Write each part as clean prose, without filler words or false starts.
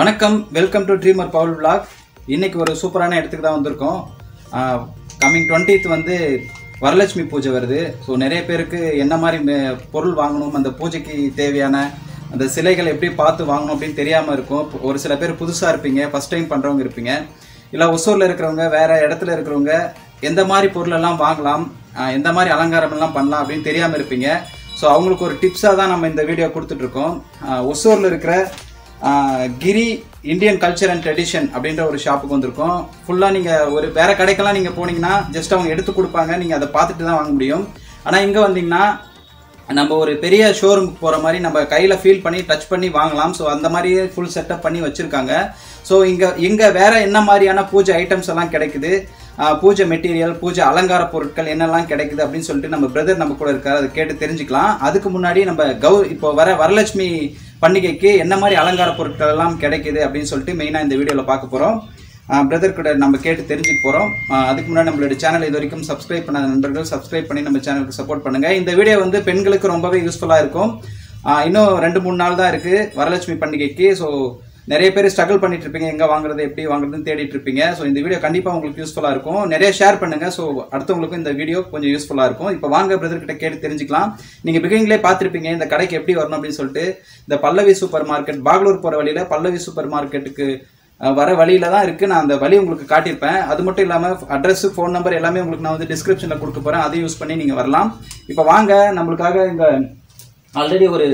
வணக்கம் welcome to dreamer Pavul vlog இன்னைக்கு ஒரு சூப்பரான இடத்துக்கு தான் வந்திருக்கோம் கமிங் 20th வந்து வரலட்சுமி பூஜை வருது ஸோ நிறைய பேருக்கு என்ன மாதிரி பொருள் வாங்கணும் அந்த பூஜைக்கு தேவையான அந்த சிலைகள் எப்படி பார்த்து வாங்கணும் அப்படின்னு தெரியாமல் இருக்கும் ஒரு சில பேர் புதுசாக இருப்பீங்க ஃபர்ஸ்ட் டைம் பண்ணுறவங்க இருப்பீங்க இல்லை ஒசூரில் இருக்கிறவங்க வேறு இடத்துல இருக்கிறவங்க எந்த மாதிரி பொருளெல்லாம் வாங்கலாம் எந்த மாதிரி அலங்காரமெல்லாம் பண்ணலாம் அப்படின்னு தெரியாமல் இருப்பீங்க ஸோ அவங்களுக்கு ஒரு டிப்ஸாக தான் நம்ம இந்த வீடியோ கொடுத்துட்ருக்கோம் ஒசூரில் இருக்கிற Giri Indian culture and tradition அப்படின்ற ஒரு ஷாப்புக்கு வந்திருக்கோம் ஃபுல்லாக நீங்கள் ஒரு வேறு கடைக்கெல்லாம் நீங்கள் போனீங்கன்னா ஜஸ்ட் அவங்க எடுத்து கொடுப்பாங்க நீங்கள் அதை பார்த்துட்டு தான் வாங்க முடியும் ஆனால் இங்கே வந்தீங்கன்னா நம்ம ஒரு பெரிய ஷோரூமுக்கு போகிற மாதிரி நம்ம கையில் ஃபீல் பண்ணி டச் பண்ணி வாங்கலாம் ஸோ அந்த மாதிரியே ஃபுல் செட்டப் பண்ணி வச்சுருக்காங்க ஸோ இங்கே வேறு என்ன மாதிரியான பூஜை ஐட்டம்ஸ் எல்லாம் கிடைக்குது பூஜை மெட்டீரியல் பூஜை அலங்கார பொருட்கள் என்னெல்லாம் கிடைக்குது அப்படின்னு சொல்லிட்டு நம்ம பிரதர் நம்ம கூட இருக்கார் அதை கேட்டு தெரிஞ்சுக்கலாம் அதுக்கு முன்னாடி நம்ம இப்போ வரலட்சுமி பண்டிகைக்கு என்ன மாதிரி அலங்கார பொருட்கள் எல்லாம் கிடைக்குது அப்படின்னு சொல்லிட்டு மெயினாக இந்த வீடியோவில் பார்க்க போகிறோம் பிரதர் கூட நம்ம கேட்டு தெரிஞ்சுக்க போகிறோம் அதுக்கு முன்னாடி நம்மளோட சேனல் இது வரைக்கும் சப்ஸ்கிரைப் பண்ணாத நண்பர்கள் சப்ஸ்கிரைப் பண்ணி நம்ம சேனலுக்கு சப்போர்ட் பண்ணுங்கள் இந்த வீடியோ வந்து பெண்களுக்கு ரொம்பவே யூஸ்ஃபுல்லாக இருக்கும் இன்னும் 2-3 நாள் தான் இருக்குது வரலட்சுமி பண்டிகைக்கு ஸோ நிறைய பேர் ஸ்ட்ரகிள் பண்ணிட்டு இருப்பீங்க எங்கே வாங்குறது எப்படி வாங்குறதுன்னு தேடிட்டு இருப்பீங்க ஸோ இந்த வீடியோ கண்டிப்பாக உங்களுக்கு யூஸ்ஃபுல்லாக இருக்கும் நிறைய ஷேர் பண்ணுங்க ஸோ அடுத்தவங்களுக்கும் இந்த வீடியோ கொஞ்சம் யூஸ்ஃபுல்லாக இருக்கும் இப்போ வாங்க பிரதர்கிட்ட கேட்டு தெரிஞ்சுக்கலாம் நீங்கள் பிகினிங்லேயே பார்த்துருப்பீங்க இந்த கடைக்கு எப்படி வரணும் அப்படின்னு சொல்லிட்டு இந்த பல்லவி சூப்பர் மார்க்கெட் பாகலூர் போகிற வழியில் பல்லவி சூப்பர் மார்க்கெட்டுக்கு வர வழியில் தான் இருக்குது நான் அந்த வழி உங்களுக்கு காட்டியிருப்பேன் அது மட்டும் இல்லாமல் அட்ரஸ் ஃபோன் நம்பர் எல்லாமே உங்களுக்கு நான் வந்து டிஸ்கிரிப்ஷனில் கொடுக்க போகிறேன் அதை யூஸ் பண்ணி நீங்கள் வரலாம் இப்போ வாங்க நம்மளுக்காக இந்த ஆல்ரெடி ஒரு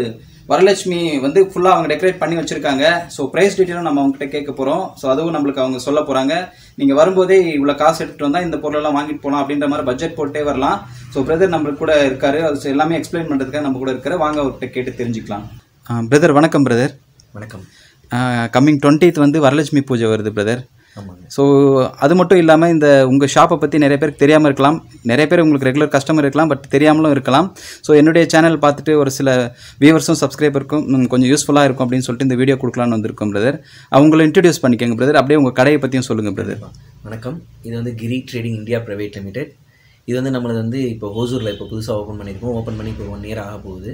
வரலட்சுமி வந்து ஃபுல்லாக அவங்க டெக்கரேட் பண்ணி வச்சுருக்காங்க ஸோ ப்ரைஸ் டீட்டெயிலும் நம்ம அவங்ககிட்ட கேட்க போகிறோம் ஸோ அதுவும் நம்மளுக்கு அவங்க சொல்ல போகிறாங்க நீங்கள் வரும்போதே இவ்வளோ காசு எடுத்துகிட்டு வந்தால் இந்த பொருளெல்லாம் வாங்கிட்டு போகலாம் அப்படின்ற மாதிரி பட்ஜெட் போட்டே வரலாம் ஸோ பிரதர் நம்மளுக்கு கூட இருக்காரு அது எல்லாமே எக்ஸ்பிளைன் பண்ணுறதுக்காக நம்ம கூட இருக்கிற வாங்க அவர்கிட்ட கேட்டு தெரிஞ்சுக்கலாம் பிரதர் வணக்கம் பிரதர் வணக்கம் கம்மிங் 20th வந்து வரலட்சுமி பூஜை வருது பிரதர் ஸோ அது மட்டும் இல்லாமல் இந்த உங்கள் ஷாப்பை பற்றி நிறைய பேருக்கு தெரியாமல் இருக்கலாம் நிறைய பேர் உங்களுக்கு ரெகுலர் கஸ்டமர் இருக்கலாம் பட் தெரியாமலும் இருக்கலாம் ஸோ என்னுடைய சேனல் பார்த்துட்டு ஒரு சில வியூவர்ஸும் சப்ஸ்கிரைபருக்கும் கொஞ்சம் யூஸ்ஃபுல்லாக இருக்கும் அப்படின்னு சொல்லிட்டு இந்த வீடியோ கொடுக்கலான்னு வந்திருக்கோம் பிரதர் அவங்கள இன்ட்ரடியூஸ் பண்ணிக்கோங்க பிரதர் அப்படியே உங்கள் கடையை பற்றியும் சொல்லுங்கள் பிரதர் வணக்கம் இது வந்து Giri trading India private limited இது வந்து நம்மளது வந்து இப்போ ஹோசூரில் இப்போ புதுசாக ஓப்பன் பண்ணியிருக்கோம் ஓப்பன் பண்ணி இப்போ 1 year ஆக போகுது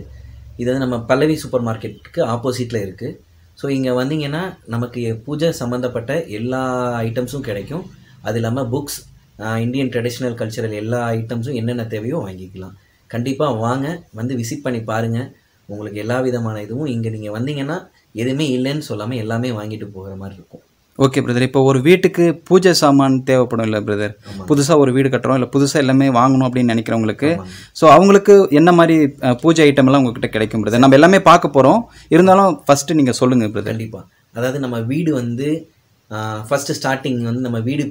இது வந்து நம்ம பல்லவி சூப்பர் மார்க்கெட்டுக்கு ஆப்போசிட்டில் இருக்குது ஸோ இங்கே வந்தீங்கன்னா நமக்கு பூஜை சம்மந்தப்பட்ட எல்லா ஐட்டம்ஸும் கிடைக்கும் அது இல்லாமல் புக்ஸ் இந்தியன் ட்ரெடிஷ்னல் கல்ச்சரல் எல்லா ஐட்டம்ஸும் என்னென்ன தேவையோ வாங்கிக்கலாம் கண்டிப்பாக வாங்க வந்து விசிட் பண்ணி பாருங்கள் உங்களுக்கு எல்லா விதமான இதுவும் இங்கே நீங்கள் வந்தீங்கன்னா எதுவுமே இல்லைன்னு சொல்லாமல் எல்லாமே வாங்கிட்டு போகிற மாதிரி இருக்கும் ஓகே பிரதர் இப்போ ஒரு வீட்டுக்கு பூஜை சாமான் தேவைப்படும் இல்லை பிரதர் புதுசாக ஒரு வீடு கட்டுறோம் இல்லை புதுசாக எல்லாமே வாங்கணும் அப்படின்னு நினைக்கிறவங்களுக்கு ஸோ அவங்களுக்கு என்ன மாதிரி பூஜை ஐட்டம்லாம் உங்ககிட்ட கிடைக்கும் பிரதர் நம்ம எல்லாமே பார்க்க போகிறோம் இருந்தாலும் ஃபஸ்ட்டு நீங்கள் சொல்லுங்கள் பிரதர் கண்டிப்பாக அதாவது நம்ம வீடு வந்து ஃபஸ்ட்டு ஸ்டார்டிங் வந்து நம்ம வீடு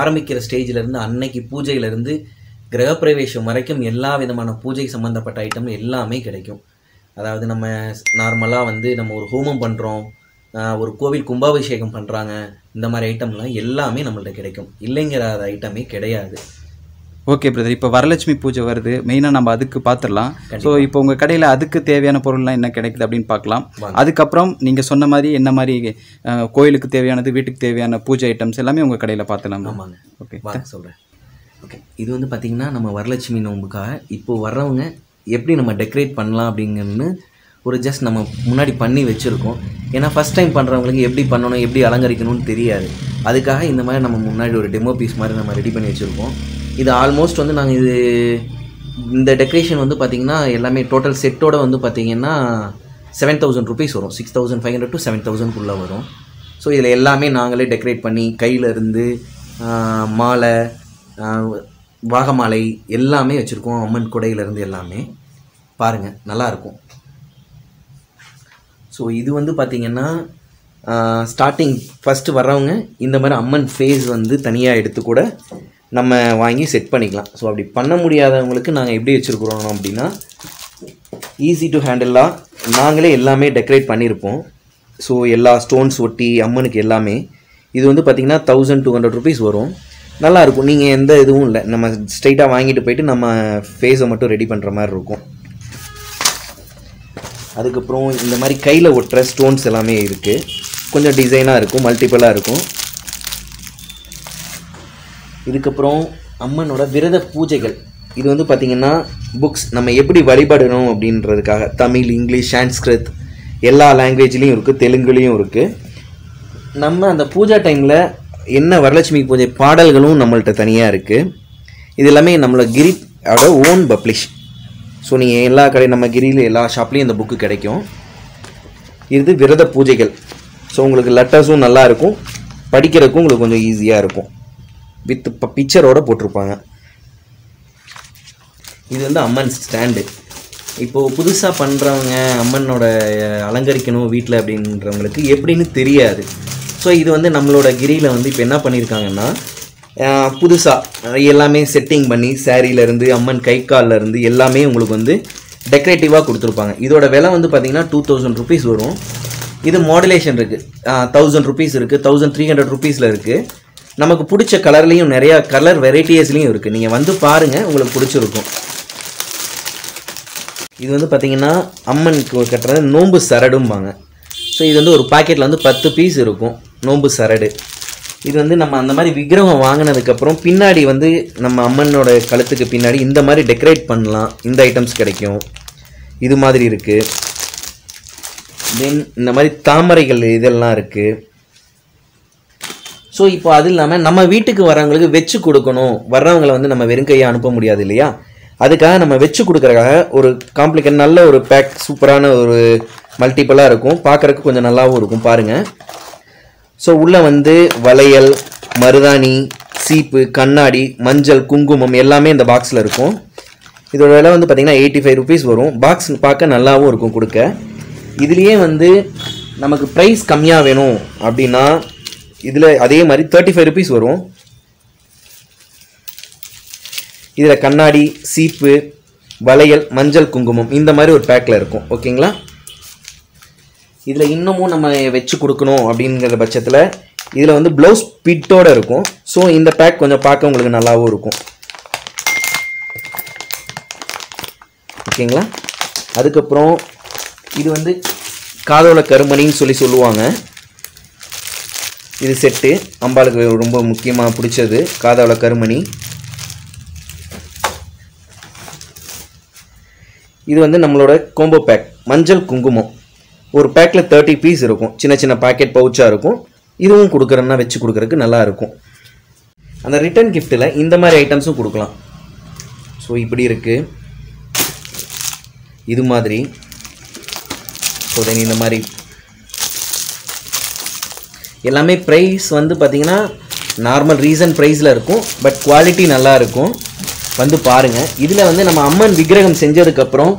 ஆரம்பிக்கிற ஸ்டேஜிலேருந்து அன்னைக்கு பூஜையிலேருந்து கிரகப்பிரவேசம் வரைக்கும் எல்லா விதமான பூஜை சம்மந்தப்பட்ட ஐட்டம் எல்லாமே கிடைக்கும் அதாவது நம்ம நார்மலாக வந்து நம்ம ஒரு ஹோமம் பண்ணுறோம் ஒரு கோவில் கும்பாபிஷேகம் பண்ணுறாங்க இந்த மாதிரி ஐட்டம்லாம் எல்லாமே நம்மள்ட்ட கிடைக்கும் இல்லைங்கிற அது ஐட்டமே கிடையாது ஓகே பிரதர் இப்போ வரலட்சுமி பூஜை வருது மெயினாக நம்ம அதுக்கு பார்த்துடலாம் ஸோ இப்போ உங்கள் கடையில் அதுக்கு தேவையான பொருள்லாம் என்ன கிடைக்குது அப்படின்னு பார்க்கலாம் அதுக்கப்புறம் நீங்கள் சொன்ன மாதிரி என்ன மாதிரி கோயிலுக்கு தேவையானது வீட்டுக்கு தேவையான பூஜை ஐட்டம்ஸ் எல்லாமே உங்கள் கடையில் பார்த்துலாம் ஆமாங்க ஓகே சொல்கிறேன் ஓகே இது வந்து பார்த்திங்கன்னா நம்ம வரலட்சுமி நோம்புக்காக இப்போது வர்றவங்க எப்படி நம்ம டெக்கரேட் பண்ணலாம் அப்படிங்கன்னு ஒரு ஜஸ்ட் நம்ம முன்னாடி பண்ணி வச்சுருக்கோம் ஏன்னா ஃபஸ்ட் டைம் பண்ணுறவங்களுக்கு எப்படி பண்ணணும் எப்படி அலங்கரிக்கணும்னு தெரியாது அதுக்காக இந்த மாதிரி நம்ம முன்னாடி ஒரு டெமோ பீஸ் மாதிரி நம்ம ரெடி பண்ணி வச்சுருக்கோம் இது ஆல்மோஸ்ட் வந்து நாங்கள் இந்த டெக்கரேஷன் வந்து பார்த்திங்கன்னா எல்லாமே டோட்டல் செட்டோடு வந்து பார்த்திங்கன்னா 7,000 rupees வரும் 6,500 to 7,000 வரும் ஸோ இதில் எல்லாமே நாங்களே டெக்கரேட் பண்ணி கையிலேருந்து மாலை வாகமாலை எல்லாமே வச்சுருக்கோம் அம்மன் குடையிலேருந்து எல்லாமே பாருங்கள் நல்லாயிருக்கும் ஸோ இது வந்து பார்த்திங்கன்னா ஸ்டார்டிங் ஃபஸ்ட்டு வர்றவங்க இந்த மாதிரி அம்மன் ஃபேஸ் வந்து தனியாக எடுத்து கூட நம்ம வாங்கி செட் பண்ணிக்கலாம் ஸோ அப்படி பண்ண முடியாதவங்களுக்கு நாங்கள் எப்படி வச்சுருக்குறோம் அப்படின்னா ஈஸி டு ஹேண்டிலாக நாங்களே எல்லாமே டெக்கரேட் பண்ணியிருப்போம் ஸோ எல்லா ஸ்டோன்ஸ் ஒட்டி அம்மனுக்கு எல்லாமே இது வந்து பார்த்திங்கன்னா 1,200 rupees வரும் நல்லாயிருக்கும் நீங்கள் எந்த இதுவும் இல்லை நம்ம ஸ்ட்ரைட்டாக வாங்கிட்டு போயிட்டு நம்ம ஃபேஸை மட்டும் ரெடி பண்ணுற மாதிரி இருக்கும் அதுக்கப்புறம் இந்த மாதிரி கையில் ஒட்டுற ஸ்டோன்ஸ் எல்லாமே இருக்குது கொஞ்சம் டிசைனாக இருக்கும் மல்டிப்புளாக இருக்கும் இதுக்கப்புறம் அம்மனோட விரத பூஜைகள் இது வந்து பார்த்திங்கன்னா புக்ஸ் நம்ம எப்படி வழிபடணும் அப்படின்றதுக்காக தமிழ் இங்கிலீஷ் சான்ஸ்கிருத் எல்லா லாங்குவேஜ்லேயும் இருக்குது தெலுங்குலேயும் இருக்குது நம்ம அந்த பூஜை டைமில் என்ன வரலட்சுமி பூஜை பாடல்களும் நம்மள்கிட்ட தனியாக இருக்குது. இது எல்லாமே நம்மளை கிரியோட ஓன் பப்ளிஷ். ஸோ நீங்கள் எல்லா கடையும் நம்ம கிரியில் எல்லா ஷாப்லேயும் இந்த புக்கு கிடைக்கும். இது விரத பூஜைகள். ஸோ உங்களுக்கு லெட்டர்ஸும் நல்லாயிருக்கும், படிக்கிறதுக்கும் உங்களுக்கு கொஞ்சம் ஈஸியாக இருக்கும். வித் பிக்சரோடு போட்டிருப்பாங்க. இது வந்து அம்மன் ஸ்டாண்டு. இப்போது புதுசாக பண்ணுறவங்க அம்மனோட அலங்கரிக்கணும் வீட்டில் அப்படின்றவங்களுக்கு எப்படின்னு தெரியாது. ஸோ இது வந்து நம்மளோட கிரியில் வந்து இப்போ என்ன பண்ணியிருக்காங்கன்னா புதுசாக எல்லாமே செட்டிங் பண்ணி சாரியிலேருந்து அம்மன் கை காலிலேருந்து எல்லாமே உங்களுக்கு வந்து டெக்கரேட்டிவாக கொடுத்துருப்பாங்க. இதோட விலை வந்து பார்த்திங்கன்னா 2000 rupees வரும். இது மாடுலேஷன் இருக்குது, 1000 rupees இருக்குது, 1300 rupees இருக்குது. நமக்கு பிடிச்ச கலர்லேயும் நிறையா கலர் வெரைட்டிஸ்லேயும் இருக்குது. நீங்கள் வந்து பாருங்கள், உங்களுக்கு பிடிச்சிருக்கும். இது வந்து பார்த்திங்கன்னா அம்மனுக்கு கட்டுறது நோம்பு சரடும்பாங்க. ஸோ இது வந்து ஒரு பாக்கெட்டில் வந்து 10 piece இருக்கும் நோம்பு சரடு. இது வந்து நம்ம அந்த மாதிரி விக்கிரகம் வாங்கினதுக்கப்புறம் பின்னாடி வந்து நம்ம அம்மனோட கழுத்துக்கு பின்னாடி இந்த மாதிரி டெக்கரேட் பண்ணலாம். இந்த ஐட்டம்ஸ் கிடைக்கும். இது மாதிரி இருக்குது. தென் இந்த மாதிரி தாமரைகள் இதெல்லாம் இருக்குது. ஸோ இப்போ அது இல்லாமல் நம்ம வீட்டுக்கு வரவங்களுக்கு வச்சு கொடுக்கணும். வர்றவங்களை வந்து நம்ம வெறும் கையை அனுப்ப முடியாது இல்லையா? அதுக்காக நம்ம வச்சு கொடுக்குறக்காக ஒரு காம்ப்ளிகேட் நல்ல ஒரு பேக் சூப்பரான ஒரு மல்டிப்புளாக இருக்கும். பார்க்குறக்கு கொஞ்சம் நல்லாவும் இருக்கும் பாருங்கள். ஸோ உள்ளே வந்து வளையல், மருதாணி, சீப்பு, கண்ணாடி, மஞ்சள், குங்குமம் எல்லாமே இந்த பாக்ஸில் இருக்கும். இதோட விலை வந்து பார்த்திங்கன்னா 85 rupees வரும். பாக்ஸ் பார்க்க நல்லாவும் இருக்கும் கொடுக்க. இதுலேயே வந்து நமக்கு ப்ரைஸ் கம்மியாக வேணும் அப்படின்னா இதில் அதே மாதிரி 35 rupees வரும். இதில் கண்ணாடி, சீப்பு, வளையல், மஞ்சள், குங்குமம் இந்த மாதிரி ஒரு பேக்கில் இருக்கும். ஓகேங்களா? இதில் இன்னமும் நம்ம வச்சு கொடுக்கணும் அப்படிங்கிற பட்சத்தில் இதில் வந்து ப்ளவுஸ் பிட்டோடு இருக்கும். ஸோ இந்த பேக் கொஞ்சம் பார்க்க உங்களுக்கு நல்லாவும் இருக்கும். ஓகேங்களா? அதுக்கப்புறம் இது வந்து காதோட கருமணின்னு சொல்லுவாங்க. இது செட்டு அம்பாளுக்கு ரொம்ப முக்கியமாக பிடிச்சது காதோட கருமணி. இது வந்து நம்மளோட கோம்போ பேக் மஞ்சள் குங்குமம். ஒரு பேக்கில் 30 piece இருக்கும். சின்ன சின்ன பாக்கெட் பவுச்சாக இருக்கும். இதுவும் கொடுக்குறேன்னா வச்சு கொடுக்குறதுக்கு நல்லாயிருக்கும். அந்த ரிட்டன் கிஃப்ட்டில் இந்த மாதிரி ஐட்டம்ஸும் கொடுக்கலாம். ஸோ இப்படி இருக்குது. இது மாதிரி இந்த மாதிரி எல்லாமே ப்ரைஸ் வந்து பார்த்திங்கன்னா நார்மல் ரீசன் ப்ரைஸில் இருக்கும். பட் குவாலிட்டி நல்லாயிருக்கும், வந்து பாருங்கள். இதில் வந்து நம்ம அம்மன் விக்கிரகம் செஞ்சதுக்கப்புறம்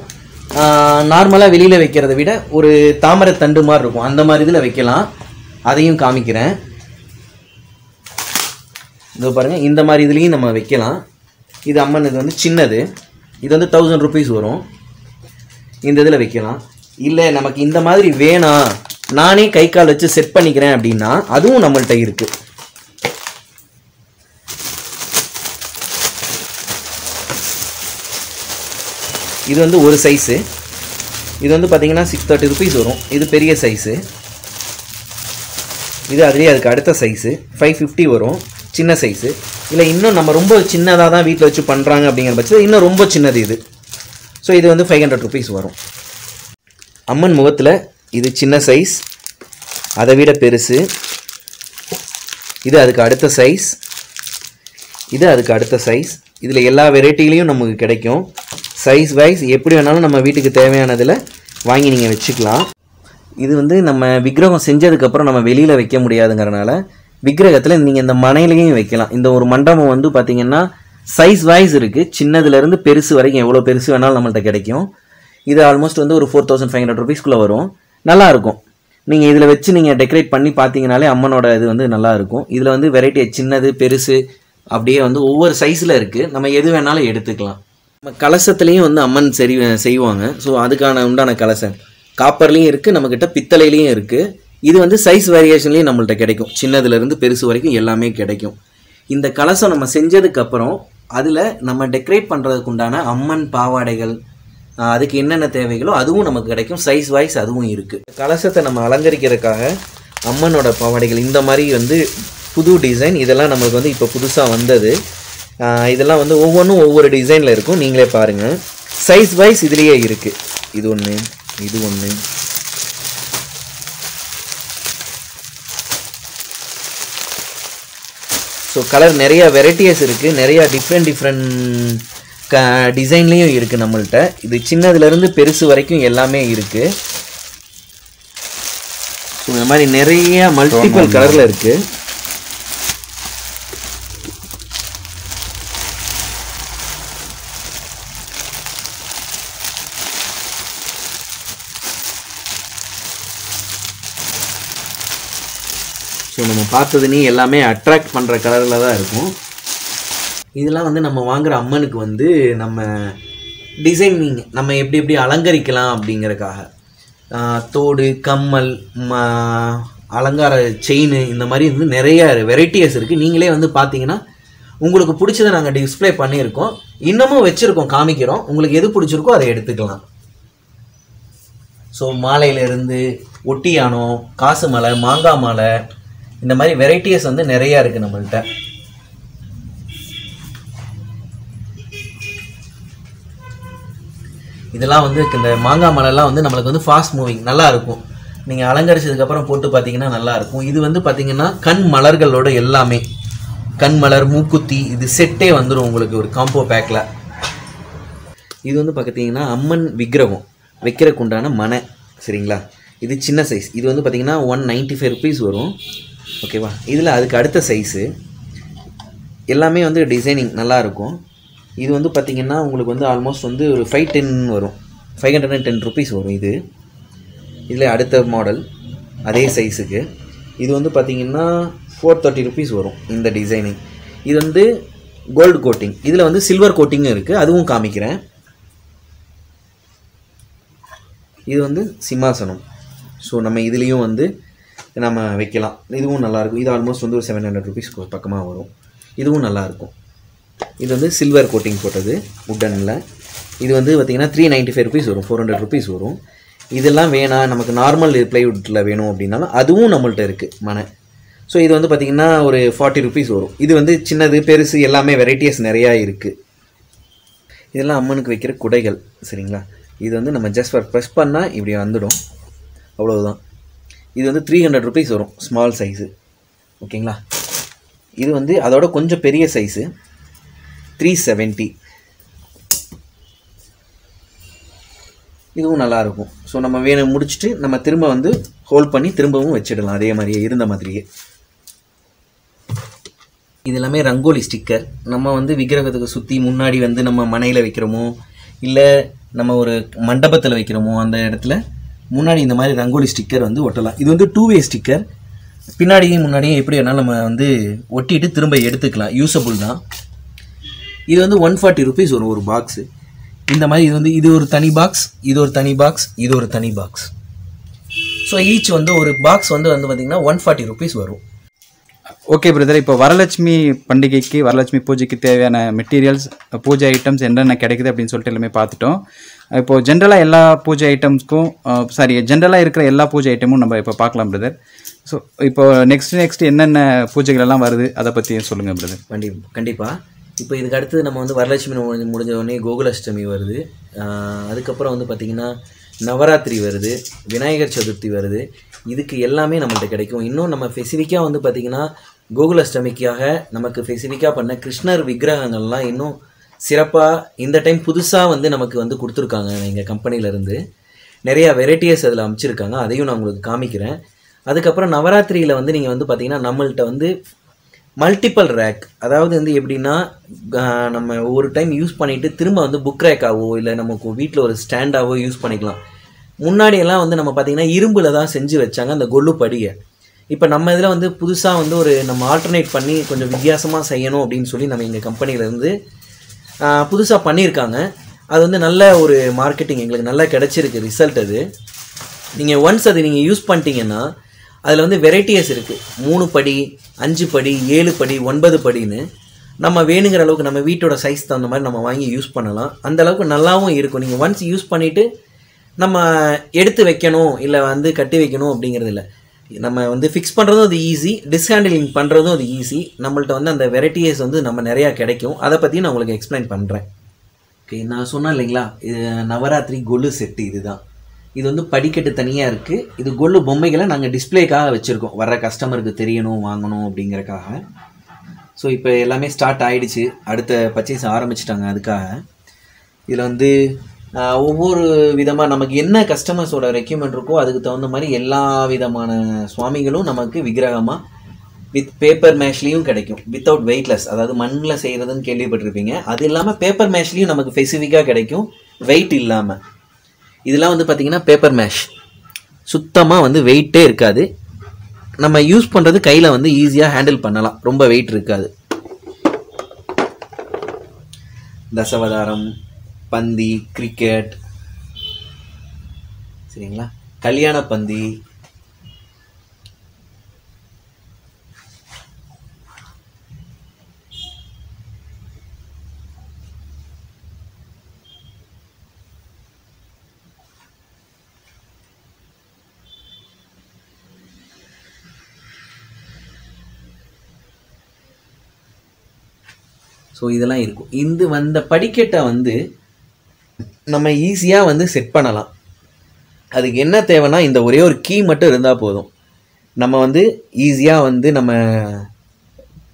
நார்மலாக வெளியில் வைக்கிறத விட ஒரு தாமரை தண்டு மாதிரி இருக்கும். அந்த மாதிரி இதில் வைக்கலாம். அதையும் காமிக்கிறேன். இதோ பாருங்கள், இந்த மாதிரி இதுலேயும் நம்ம வைக்கலாம். இது அம்மன் இது வந்து சின்னது. இது வந்து 1000 rupees வரும். இந்த இதில் வைக்கலாம். இல்லை நமக்கு இந்த மாதிரி வேணாம், நானே கை கால் வச்சு செட் பண்ணிக்கிறேன் அப்படின்னா அதுவும் நம்மள்கிட்ட இருக்குது. இது வந்து ஒரு சைஸு. இது வந்து பார்த்திங்கன்னா 630 rupees வரும். இது பெரிய சைஸு. இது அதுலேயே அதுக்கு அடுத்த சைஸு 550 வரும். சின்ன சைஸு. இல்லை இன்னும் நம்ம ரொம்ப சின்னதாக தான் வீட்டில் வச்சு பண்ணுறாங்க அப்படிங்கிற பட்சத்தில் இன்னும் ரொம்ப சின்னது இது. ஸோ இது வந்து 500 rupees வரும். அம்மன் முகத்தில் இது சின்ன சைஸ், அதை விட பெருசு. இது அதுக்கு அடுத்த சைஸ், இது அதுக்கு அடுத்த சைஸ். இதில் எல்லா வெரைட்டிலையும் நமக்கு கிடைக்கும். சைஸ் வைஸ் எப்படி வேணாலும் நம்ம வீட்டுக்கு தேவையானதில் வாங்கி நீங்கள் வச்சுக்கலாம். இது வந்து நம்ம விக்கிரகம் செஞ்சதுக்கப்புறம் நம்ம வெளியில் வைக்க முடியாதுங்கிறனால விக்கிரகத்தில் நீங்கள் இந்த மனையிலையும் வைக்கலாம். இந்த ஒரு மண்டபம் வந்து பார்த்திங்கன்னா சைஸ் வைஸ் இருக்குது. சின்னதுலேருந்து பெருசு வரைக்கும் எவ்வளோ பெருசு வேணாலும் நம்மள்கிட்ட கிடைக்கும். இது ஆல்மோஸ்ட் வந்து ஒரு 4500 rupeesக்குள்ளே வரும். நல்லாயிருக்கும். நீங்கள் இதில் வச்சு நீங்கள் டெக்கரேட் பண்ணி பார்த்தீங்கனாலே அம்மனோட இது வந்து நல்லாயிருக்கும். இதில் வந்து வெரைட்டி சின்னது பெருசு அப்படியே வந்து ஒவ்வொரு சைஸில் இருக்குது. நம்ம எது வேணாலும் எடுத்துக்கலாம். நம்ம கலசத்துலேயும் வந்து அம்மன் செய்வாங்க. ஸோ அதுக்கான உண்டான கலசம் காப்பர்லேயும் இருக்குது, நம்மக்கிட்ட பித்தளையிலையும் இருக்குது. இது வந்து சைஸ் வேரியேஷன்லேயும் நம்மள்கிட்ட கிடைக்கும். சின்னதுலேருந்து பெருசு வரைக்கும் எல்லாமே கிடைக்கும். இந்த கலசம் நம்ம செஞ்சதுக்கப்புறம் அதில் நம்ம டெக்கரேட் பண்ணுறதுக்கு உண்டான அம்மன் பாவாடைகள் அதுக்கு என்னென்ன தேவைகளோ அதுவும் நமக்கு கிடைக்கும். சைஸ் வைஸ் அதுவும் இருக்குது. கலசத்தை நம்ம அலங்கரிக்கிறதுக்காக அம்மனோட பாவாடைகள் இந்த மாதிரி வந்து புது டிசைன் இதெல்லாம் நம்மளுக்கு வந்து இப்போ புதுசாக வந்தது. இதெல்லாம் வந்து ஒவ்வொன்றும் ஒவ்வொரு டிசைனில் இருக்கும். நீங்களே பாருங்கள். சைஸ் வைஸ் இதுலேயே இருக்குது. இது ஒன்று, இது ஒன்று, ஸோ கலர் நிறைய வெரைட்டிஸ் இருக்குது, நிறையா டிஃப்ரெண்ட் டிசைன்லேயும் இருக்குது நம்மள்கிட்ட. இது சின்னதுலேருந்து பெருசு வரைக்கும் எல்லாமே இருக்குது. ஸோ இந்த மாதிரி நிறைய மல்டிபிள் கலரில் இருக்குது. ஸோ நம்ம பார்த்தது நீ எல்லாமே அட்ராக்ட் பண்ணுற கலரில் தான் இருக்கும். இதெல்லாம் வந்து நம்ம வாங்குகிற அம்மனுக்கு வந்து நம்ம டிசைனிங் நம்ம எப்படி எப்படி அலங்கரிக்கலாம் அப்படிங்கிறக்காக தோடு, கம்மல், அலங்கார செயின், இந்த மாதிரி வந்து நிறைய வெரைட்டிஸ் இருக்குது. நீங்களே வந்து பார்த்தீங்கன்னா உங்களுக்கு பிடிச்சதை நாங்கள் டிஸ்பிளே பண்ணியிருக்கோம், இன்னமும் வச்சுருக்கோம், காமிக்கிறோம். உங்களுக்கு எது பிடிச்சிருக்கோ அதை எடுத்துக்கலாம். ஸோ மாலையிலேருந்து ஒட்டியானம், காசு மாலை, மாங்காய் மாலை, இந்த மாதிரி வெரைட்டிஸ் வந்து நிறையா இருக்குது நம்மள்கிட்ட. இதெல்லாம் வந்து இந்த மாங்காய் மாலைலாம் வந்து நம்மளுக்கு வந்து ஃபாஸ்ட் மூவிங் நல்லாயிருக்கும். நீங்கள் அலங்கரிச்சதுக்கப்புறம் போட்டு பார்த்தீங்கன்னா நல்லாயிருக்கும். இது வந்து பார்த்திங்கன்னா கண் மலர்களோட எல்லாமே கண் மலர், மூக்குத்தி, இது செட்டே வந்துடும் உங்களுக்கு ஒரு காம்போ பேக்கில். இது வந்து பார்த்திங்கன்னா அம்மன் விக்கிரகம் வைக்கிறக்குண்டான மனை, சரிங்களா? இது சின்ன சைஸ். இது வந்து பார்த்திங்கன்னா 195 வரும், ஓகேவா? இதில் அதுக்கு அடுத்த சைஸு எல்லாமே வந்து டிசைனிங் நல்லாயிருக்கும். இது வந்து பார்த்திங்கன்னா உங்களுக்கு வந்து ஆல்மோஸ்ட் வந்து ஒரு 510 வரும், 510 வரும். இதில் அடுத்த மாடல் அதே சைஸுக்கு இது வந்து பார்த்திங்கன்னா 430 வரும் இந்த டிசைனிங். இது வந்து கோல்டு கோட்டிங், இதில் வந்து சில்வர் கோட்டிங்கும் இருக்குது, அதுவும் காமிக்கிறேன். இது வந்து சிம்மாசனம். ஸோ நம்ம இதுலேயும் வந்து நம்ம வைக்கலாம், இதுவும் நல்லாயிருக்கும். இது ஆல்மோஸ்ட் வந்து ஒரு 700 பக்கமாக வரும், இதுவும் நல்லாயிருக்கும். இது வந்து சில்வர் கோட்டிங் போட்டது உட்டனில். இது வந்து பார்த்திங்கன்னா 395 வரும், 400 வரும். இதெல்லாம் வேணாம் நமக்கு, நார்மல் ப்ளைவுட்டில் வேணும் அப்படின்னாலும் அதுவும் நம்மள்கிட்ட இருக்குது மனை. ஸோ இது வந்து பார்த்திங்கன்னா ஒரு 40 வரும். இது வந்து சின்னது பெருசு எல்லாமே வெரைட்டிஸ் நிறையா இருக்குது. இதெல்லாம் அம்மனுக்கு வைக்கிற குடைகள், சரிங்களா? இது வந்து நம்ம ஜஸ்ட் ப்ரெஸ் பண்ணால் இப்படி வந்துடும், அவ்வளோதான். இது வந்து 300 வரும், ஸ்மால் சைஸு, ஓகேங்களா? இது வந்து அதோட கொஞ்சம் பெரிய சைஸு, 370. இதுவும் நல்லாயிருக்கும். ஸோ நம்ம வேணும் முடிச்சுட்டு நம்ம திரும்ப வந்து ஹோல்ட் பண்ணி திரும்பவும் வச்சிடலாம் அதே மாதிரியே, இருந்த மாதிரியே. இது எல்லாமே ரங்கோலி ஸ்டிக்கர். நம்ம வந்து விக்கிரகத்துக்கு சுற்றி முன்னாடி வந்து நம்ம மனையில் வைக்கிறோமோ இல்லை நம்ம ஒரு மண்டபத்தில் வைக்கிறோமோ அந்த இடத்துல முன்னாடி இந்த மாதிரி ரங்கோலி ஸ்டிக்கர் வந்து ஒட்டலாம். இது வந்து 2-வே ஸ்டிக்கர், பின்னாடியும் முன்னாடியும் எப்படி வேணாலும் நம்ம வந்து ஒட்டிட்டு திரும்ப எடுத்துக்கலாம், யூஸபுள் தான். இது வந்து 140 வரும் ஒரு பாக்ஸு. இந்த மாதிரி இது வந்து இது ஒரு தனி பாக்ஸ், இது ஒரு தனி பாக்ஸ், இது ஒரு தனி பாக்ஸ். ஸோ ஈச் வந்து ஒரு பாக்ஸ் வந்து வந்து பார்த்திங்கன்னா 140 வரும். ஓகே பிரதர், இப்போ வரலட்சுமி பண்டிகைக்கு, வரலட்சுமி பூஜைக்கு தேவையான மெட்டீரியல்ஸ், பூஜை ஐட்டம்ஸ் என்னென்ன கிடைக்குது அப்படின்னு சொல்லிட்டு எல்லாமே பார்த்துட்டோம். இப்போது ஜென்ரலாக எல்லா பூஜை ஐட்டம்ஸ்க்கும் ஜென்ரலாக இருக்கிற எல்லா பூஜை ஐட்டமும் நம்ம இப்போ பார்க்கலாம் பிரதர். ஸோ இப்போது நெக்ஸ்ட்டு என்னென்ன பூஜைகள் எல்லாம் வருது அதை பற்றி சொல்லுங்கள் பிரதர். கண்டிப்பாக இப்போ இதுக்கு அடுத்து நம்ம வந்து வரலட்சுமி முடிஞ்ச உடனே கோகுலாஷ்டமி வருது, அதுக்கப்புறம் வந்து பார்த்திங்கன்னா நவராத்திரி வருது, விநாயகர் சதுர்த்தி வருது. இதுக்கு எல்லாமே நம்மள்கிட்ட கிடைக்கும். இன்னும் நம்ம ஸ்பெசிஃபிக்காக வந்து பார்த்திங்கன்னா கோகுலாஷ்டமிக்காக நமக்கு ஸ்பெசிஃபிக்காக பண்ண கிருஷ்ணர் விக்கிரகங்கள்லாம் இன்னும் சிறப்பாக இந்த டைம் புதுசாக வந்து நமக்கு வந்து கொடுத்துருக்காங்க எங்கள் கம்பெனியிலேருந்து. நிறையா வெரைட்டிஸ் அதில் அமைச்சிருக்காங்க, அதையும் நான் உங்களுக்கு காமிக்கிறேன். அதுக்கப்புறம் நவராத்திரியில் வந்து நீங்கள் வந்து பார்த்திங்கன்னா நம்மள்கிட்ட வந்து மல்டிபிள் ரேக், அதாவது வந்து எப்படின்னா நம்ம ஒரு டைம் யூஸ் பண்ணிவிட்டு திரும்ப வந்து புக் ரேக்காகவோ இல்லை நமக்கு வீட்டில் ஒரு ஸ்டாண்டாகவோ யூஸ் பண்ணிக்கலாம். முன்னாடியெல்லாம் வந்து நம்ம பார்த்திங்கன்னா இரும்பில் தான் செஞ்சு வச்சாங்க அந்த கொல்லுப்படியை. இப்போ நம்ம இதில் வந்து புதுசாக வந்து ஒரு நம்ம ஆல்டர்னேட் பண்ணி கொஞ்சம் வித்தியாசமாக செய்யணும் அப்படின்னு சொல்லி நம்ம எங்கள் கம்பெனியிலேருந்து புதுசாக பண்ணியிருக்காங்க. அது வந்து நல்ல ஒரு மார்க்கெட்டிங் எங்களுக்கு நல்லா கிடச்சிருக்கு ரிசல்ட். அது நீங்கள் ஒன்ஸ் அது நீங்கள் யூஸ் பண்ணிட்டீங்கன்னா அதில் வந்து வெரைட்டிஸ் இருக்குது, 3 படி, 5 படி, 7 படி, 9 படின்னு நம்ம வேணுங்கிற அளவுக்கு நம்ம வீட்டோட சைஸ் தகுந்த மாதிரி நம்ம வாங்கி யூஸ் பண்ணலாம். அந்தளவுக்கு நல்லாவும் இருக்கும். நீங்கள் ஒன்ஸ் யூஸ் பண்ணிவிட்டு நம்ம எடுத்து வைக்கணும் இல்லை வந்து கட்டி வைக்கணும் அப்படிங்கிறது இல்லை. நம்ம வந்து ஃபிக்ஸ் பண்ணுறதும் அது ஈஸி, டிஸ்ஹேண்டிலிங் பண்ணுறதும் அது ஈஸி. நம்மள்ட்ட வந்து அந்த வெரைட்டிஸ் வந்து நம்ம நிறையா கிடைக்கும், அதை பற்றி நான் உங்களுக்கு எக்ஸ்பிளைன் பண்ணுறேன். ஓகே, நான் சொன்னேன் இல்லைங்களா, இது நவராத்திரி கொலு செட்டு. இதுதான், இது வந்து படிக்கட்டு தனியாக இருக்குது. இது கொல்லு பொம்மைகளை நாங்கள் டிஸ்பிளேக்காக வச்சுருக்கோம், வர்ற கஸ்டமருக்கு தெரியணும் வாங்கணும் அப்படிங்கிறக்காக. सो இப்போ எல்லாமே ஸ்டார்ட் ஆயிடுச்சு அடுத்த பர்ச்சேஸ் ஆரம்பிச்சிட்டாங்க அதுக்காக இதுல வந்து ஒவ்வொரு விதமா நமக்கு என்ன கஸ்டமர்ஸோட ரெக்யுமெண்ட் இருக்கோ அதுக்கு தகுந்த மாதிரி எல்லா விதமான சுவாமிகளும் நமக்கு விக்கிரகமா வித் பேப்பர் மேஷ்லயும் கிடைக்கும் வித்அவுட் வெயிட்லெஸ் அதாவது மண்ல செய்யறதுன்னு கேள்விப்பட்டிருப்பீங்க அது இல்லாம பேப்பர் மேஷ்லயும் நமக்கு ஸ்பெசிஃபிக்கா கிடைக்கும் வெயிட் இல்லாம இதெல்லாம் வந்து பாத்தீங்கன்னா பேப்பர் மேஷ் சுத்தமா வந்து வெயிட்டே இருக்காது நம்ம யூஸ் பண்றது கையில வந்து ஈஸியா ஹேண்டில் பண்ணலாம் ரொம்ப வெயிட் இருக்காது தசவதாரம் பந்தி கிரிக்கெட் சரிங்களா கல்யாண பந்தி சோ இதெல்லாம் இருக்கும் இந்த வந்த படிக்கட்ட வந்து நம்ம ஈஸியா வந்து செட் பண்ணலாம் அதுக்கு என்ன தேவைனா இந்த ஒரே ஒரு கீ மட்டும் இருந்தா போதும் நம்ம வந்து ஈஸியா வந்து நம்ம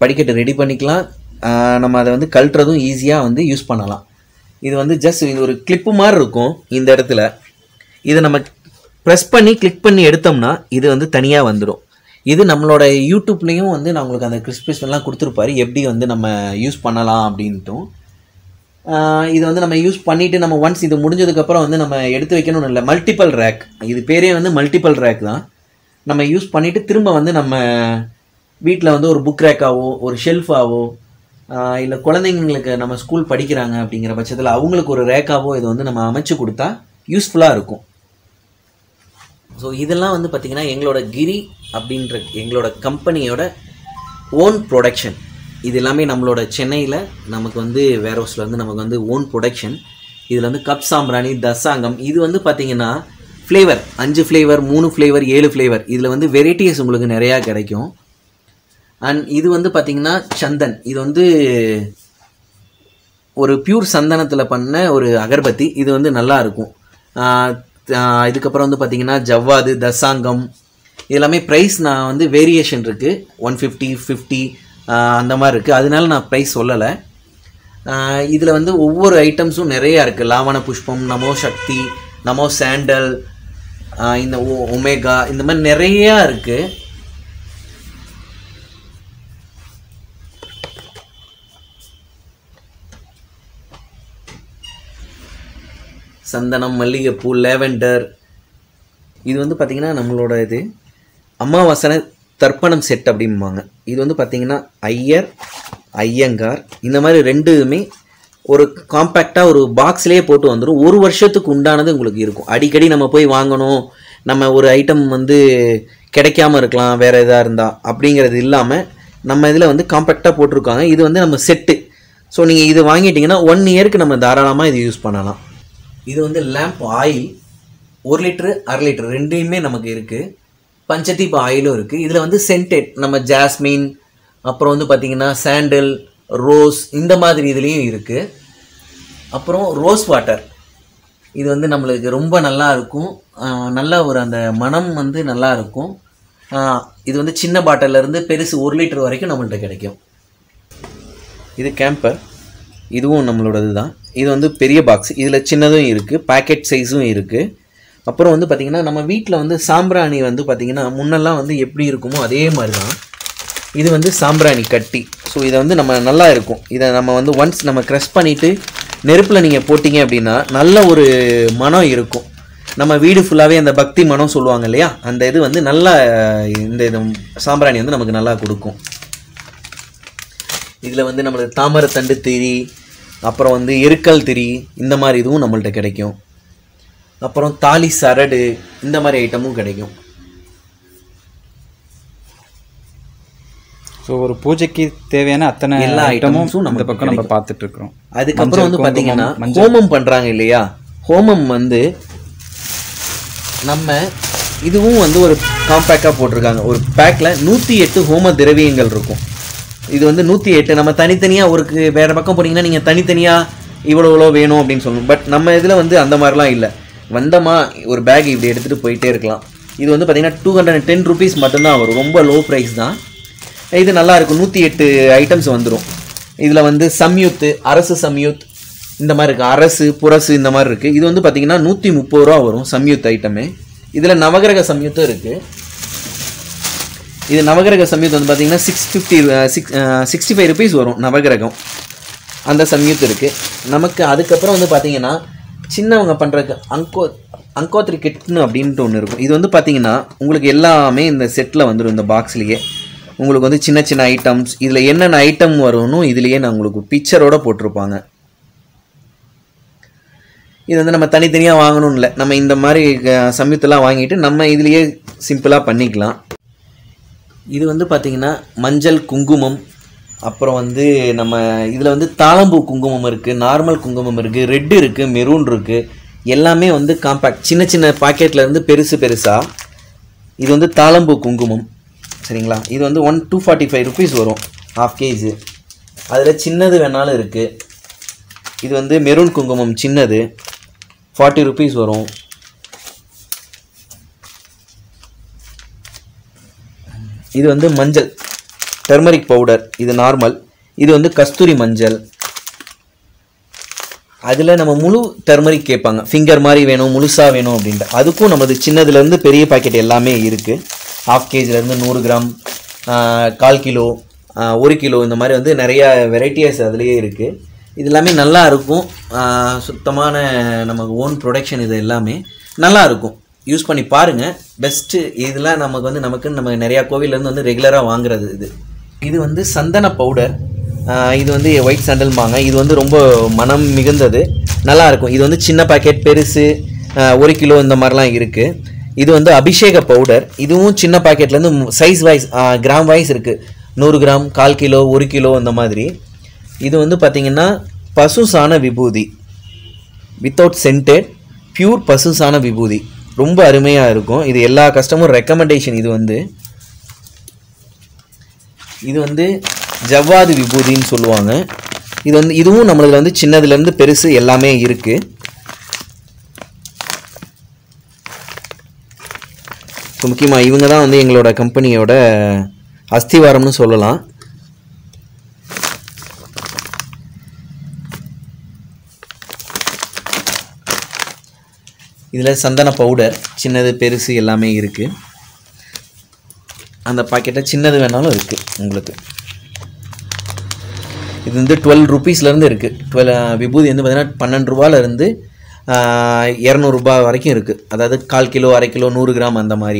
படிக்கட்டு ரெடி பண்ணிக்கலாம் நம்ம அதை வந்து கழற்றதும் ஈஸியா வந்து யூஸ் பண்ணலாம் இது வந்து ஜஸ்ட் இது ஒரு கிளிப்பு மாதிரி இருக்கும் இந்த இடத்துல இது நம்ம பிரஸ் பண்ணி கிளிக் பண்ணி எடுத்தோம்னா இது வந்து தனியா வந்துடும் இது நம்மளோட யூடியூப்லயும் வந்து நான் உங்களுக்கு அந்த கிறிஸ்பிஸ்லாம் கொடுத்துருப்பாரு எப்படி வந்து நம்ம யூஸ் பண்ணலாம் அப்படின்ட்டும் இது வந்து நம்ம யூஸ் பண்ணிட்டு நம்ம ஒன்ஸ் இது முடிஞ்சதுக்கு அப்புறம் வந்து நம்ம எடுத்து வைக்கணும்னு இல்லை மல்டிபிள் ரேக் இது பேரே வந்து மல்டிபிள் ரேக் தான் நம்ம யூஸ் பண்ணிட்டு திரும்ப வந்து நம்ம வீட்டில் வந்து ஒரு புக் ரேக்காவோ ஒரு ஷெல்ஃபாவோ இல்லை குழந்தைங்களுக்கு நம்ம ஸ்கூல் படிக்கிறாங்க அப்படிங்கிற பட்சத்தில் அவங்களுக்கு ஒரு ரேக்காவோ இது வந்து நம்ம அமைச்சு கொடுத்தா யூஸ்ஃபுல்லாக இருக்கும் ஸோ இதெல்லாம் வந்து பார்த்திங்கன்னா எங்களோட கிரி அப்படின்ற எங்களோட கம்பெனியோட ஓன் ப்ரொடக்ஷன் இது எல்லாமே நம்மளோட சென்னையில் நமக்கு வந்து வேர்ஹவுஸில் வந்து நமக்கு வந்து ஓன் ப்ரொடக்ஷன் இதில் வந்து கப் சாம்பிராணி தசாங்கம் இது வந்து பார்த்திங்கன்னா ஃப்ளேவர் 5 ஃப்ளேவர் 3 ஃப்ளேவர் 7 ஃப்ளேவர் இதில் வந்து வெரைட்டிஸ் உங்களுக்கு நிறையா கிடைக்கும் அண்ட் இது வந்து பார்த்திங்கன்னா சந்தன் இது வந்து ஒரு பியூர் சந்தனத்தில் பண்ண ஒரு அகர்பத்தி இது வந்து நல்லாயிருக்கும் இதுக்கப்புறம் வந்து பார்த்திங்கன்னா ஜவ்வாது தசாங்கம் இதெல்லாமே ப்ரைஸ் நான் வந்து வேரியேஷன் இருக்குது 150 50 அந்த மாதிரி இருக்குது அதனால நான் ப்ரைஸ் சொல்லலை இதில் வந்து ஒவ்வொரு ஐட்டம்ஸும் நிறையா இருக்குது லாவண புஷ்பம் நமோ சக்தி நமோ சாண்டல் இந்த ஒமேகா இந்த மாதிரி நிறையா இருக்குது சந்தனம் மல்லிகைப்பூ லேவெண்டர் இது வந்து பார்த்திங்கன்னா நம்மளோட இது அமாவாசனை தர்ப்பணம் செட் அப்படிம்பாங்க இது வந்து பார்த்திங்கன்னா ஐயர் ஐயங்கார் இந்த மாதிரி ரெண்டுமே ஒரு காம்பேக்டாக ஒரு பாக்ஸ்லேயே போட்டு வந்துடும் ஒரு வருஷத்துக்கு உண்டானது உங்களுக்கு இருக்கும் அடிக்கடி நம்ம போய் வாங்கணும் நம்ம ஒரு ஐட்டம் வந்து கிடைக்காமல் இருக்கலாம் வேறு எதாக இருந்தால் அப்படிங்கிறது இல்லாமல் நம்ம இதில் வந்து காம்பேக்டாக போட்டிருக்காங்க இது வந்து நம்ம செட்டு ஸோ நீங்கள் இது வாங்கிட்டிங்கன்னா 1 இயருக்கு நம்ம தாராளமாக இது யூஸ் பண்ணலாம் இது வந்து லேம்ப் ஆயில் 1 லிட்டரு 1/2 லிட்டரு ரெண்டுமே நமக்கு இருக்குது பஞ்சதீப ஆயிலும் இருக்குது இதில் வந்து சென்டெட் நம்ம ஜாஸ்மின் அப்புறம் வந்து பார்த்திங்கன்னா சாண்டல் ரோஸ் இந்த மாதிரி இதுலேயும் இருக்குது அப்புறம் ரோஸ் வாட்டர் இது வந்து நம்மளுக்கு ரொம்ப நல்லா இருக்கும் நல்லா ஒரு அந்த மனம் வந்து நல்லா இருக்கும் இது வந்து சின்ன பாட்டிலேருந்து பெருசு 1 லிட்டர் வரைக்கும் நம்மள்கிட்ட கிடைக்கும் இது கேம்பர் இதுவும் நம்மளோடது தான் இது வந்து பெரிய பாக்ஸ் இதில் சின்னதும் இருக்குது பேக்கெட் சைஸும் இருக்குது அப்புறம் வந்து பார்த்திங்கன்னா நம்ம வீட்டில் வந்து சாம்பிராணி வந்து பார்த்திங்கன்னா முன்னெல்லாம் வந்து எப்படி இருக்குமோ அதே மாதிரி தான் இது வந்து சாம்பிராணி கட்டி ஸோ இதை வந்து நம்ம நல்லா இருக்கும் இதை நம்ம வந்து ஒன்ஸ் நம்ம க்ரஷ் பண்ணிவிட்டு நெருப்பில் நீங்கள் போட்டிங்க அப்படின்னா நல்ல ஒரு மனம் இருக்கும் நம்ம வீடு ஃபுல்லாகவே அந்த பக்தி மனம் சொல்லுவாங்க இல்லையா அந்த இது வந்து நல்லா இந்த இது சாம்பிராணி வந்து நமக்கு நல்லா கொடுக்கும் இதில் வந்து நம்மளுக்கு தாமரை தண்டு திரி அப்புறம் வந்து எருக்கல் திரி இந்த மாதிரி இதுவும் நம்மள்கிட்ட கிடைக்கும் அப்புறம் தாலி சரடு இந்த மாதிரி ஐட்டமும் கிடைக்கும் ஸோ ஒரு பூஜைக்கு தேவையான அத்தனை எல்லா ஐட்டமும் நம்ம பக்கம் நம்ம பார்த்துட்டு இருக்கிறோம் அதுக்கப்புறம் வந்து பார்த்தீங்கன்னா ஹோமம் பண்ணுறாங்க இல்லையா ஹோமம் வந்து நம்ம இதுவும் வந்து ஒரு காம்பேக்டாக போட்டிருக்காங்க ஒரு பேக்கில் 108 ஹோம திரவியங்கள் இருக்கும் இது வந்து 108 நம்ம தனித்தனியாக ஒரு வேறு பக்கம் போனீங்கன்னா நீங்கள் தனித்தனியாக இவ்வளோ வேணும் அப்படின்னு சொல்லணும் பட் நம்ம இதில் வந்து அந்த மாதிரிலாம் இல்லை வந்தமா ஒரு பேக் இப்படி எடுத்துகிட்டு போயிட்டே இருக்கலாம் இது வந்து பார்த்திங்கன்னா 210 ருபீஸ் மட்டும்தான் வரும் ரொம்ப லோ ப்ரைஸ் தான் இது நல்லா இருக்கும் 108 ஐட்டम्स வந்துரும் இதுல வந்து சம்யுத் அரசு சம்யுத் இந்த மாதிரி இருக்கு அரசு புரசு இந்த மாதிரி இருக்கு இது வந்து பாத்தீங்கன்னா 130 ரூபாய் வரும் சம்யுத் ஐட்டமே இதுல நவகிரக சம்யுத் இருக்கு இது நவகிரக சம்யுத் வந்து பாத்தீங்கன்னா 65 ரூபாய்ஸ் வரும் நவகிரகம் அந்த சம்யுத் இருக்கு நமக்கு அதுக்கு அப்புறம் வந்து பாத்தீங்கன்னா சின்னவங்க பண்றதுக்கு அங்கோத்ரி கிட்னு அப்படினு ஒன்னு இருக்கும் இது வந்து பாத்தீங்கன்னா உங்களுக்கு எல்லாமே இந்த செட்ல வந்துரும் இந்த பாக்ஸ்லயே உங்களுக்கு வந்து சின்ன சின்ன ஐட்டम्स இதுல என்னென்ன ஐட்டம் வரும்னு இதுலயே நான் உங்களுக்கு பிக்சரோட போட்டுருபாங்க இது வந்து நம்ம தனி தனியா வாங்கணும் இல்ல நம்ம இந்த மாதிரி சம்யுத்தலாம் வாங்கிட்டு நம்ம இதுலயே சிம்பிளா பண்ணிக்கலாம் இது வந்து பாத்தீங்கன்னா மஞ்சள் குங்குமம் அப்புறம் வந்து நம்ம இதுல வந்து தாளம்பூ குங்குமம் இருக்கு நார்மல் குங்குமம் இருக்கு ரெட் இருக்கு மெரூன் இருக்கு எல்லாமே வந்து காம்பாக்ட் சின்ன சின்ன பாக்கெட்ல இருந்து பெருசு பெருசா இது வந்து தாளம்பூ குங்குமம் சரிங்களா இது வந்து 1245 ரூபீஸ் வரும் ½ kg அதுல சின்னது வேணாலும் இருக்கு இது வந்து மெரூன் குங்குமம் சின்னது 40 ரூபீஸ் வரும் இது வந்து மஞ்சள் டர்மரிக் பவுடர் இது நார்மல் இது வந்து கஸ்தூரி மஞ்சள் அதுல நம்ம முழு டர்மரிக் கேட்பாங்க ஃபிங்கர் மாதிரி வேணும் முழுசா வேணும் அப்படிங்க அதுக்கு நமது சின்னதுல இருந்து பெரிய பாக்கெட் எல்லாமே இருக்கு ½ kg ல இருந்து 100 கிராம் 1/4 கிலோ 1 கிலோ இந்த மாதிரி வந்து நிறைய வெரைட்டிஸ் அதுலயே இருக்கு இது எல்லாமே நல்லா இருக்கும் சுத்தமான நமக்கு ஓன் ப்ரொடக்ஷன் இது எல்லாமே நல்லா இருக்கும் யூஸ் பண்ணி பாருங்க பெஸ்ட் இதெல்லாம் நமக்கு வந்து நம்ம நிறைய கோவில்ல இருந்து வந்து ரெகுலரா வாங்குறது இது வந்து சந்தன பவுடர் இது வந்து ஒயிட் சாண்டல் மாங்க இது வந்து ரொம்ப மனம் மிகுந்தது நல்லா இருக்கும் இது வந்து சின்ன பாக்கெட் பெருசு 1 கிலோ இந்த மாதிரிலாம் இருக்கு இது வந்து அபிஷேக பவுடர் இதுவும் சின்ன பாக்கெட்ல இருந்து சைஸ் வைஸ் கிராம் வைஸ் இருக்கு 100 கிராம் 1/4 கிலோ 1 கிலோ இந்த மாதிரி இது வந்து பாத்தீங்கன்னா பசுசான விபூதி வித்அவுட் சென்டட் பியூர் பசுசான விபூதி ரொம்ப அருமையா இருக்கும் இது எல்லா கஸ்டமர் ரெக்கமெண்டேஷன் இது வந்து ஜவ்வாது விபூதின்னு சொல்லுவாங்க இது வந்து இதுவும் நம்மளதுல வந்து சின்னதுல இருந்து பெருசு எல்லாமே இருக்கு முக்கியமா இவங்க தான் வந்து எங்களோட கம்பெனியோட அஸ்திவாரம்னு சொல்லலாம் இதுல சந்தன பவுடர் சின்னது பெருசு எல்லாமே இருக்கு அந்த பாக்கெட்ட சின்னது வேணாலும் இருக்கு உங்களுக்கு இது வந்து 12 ரூபீஸ்ல இருந்து இருக்கு விபூதி வந்து பாத்தீங்கன்னா 12 ரூபாயில இருந்து 200 ரூபாய் வரைக்கும் இருக்கு அதாவது 1/4 கிலோ 1/2 கிலோ 100 கிராம் அந்த மாதிரி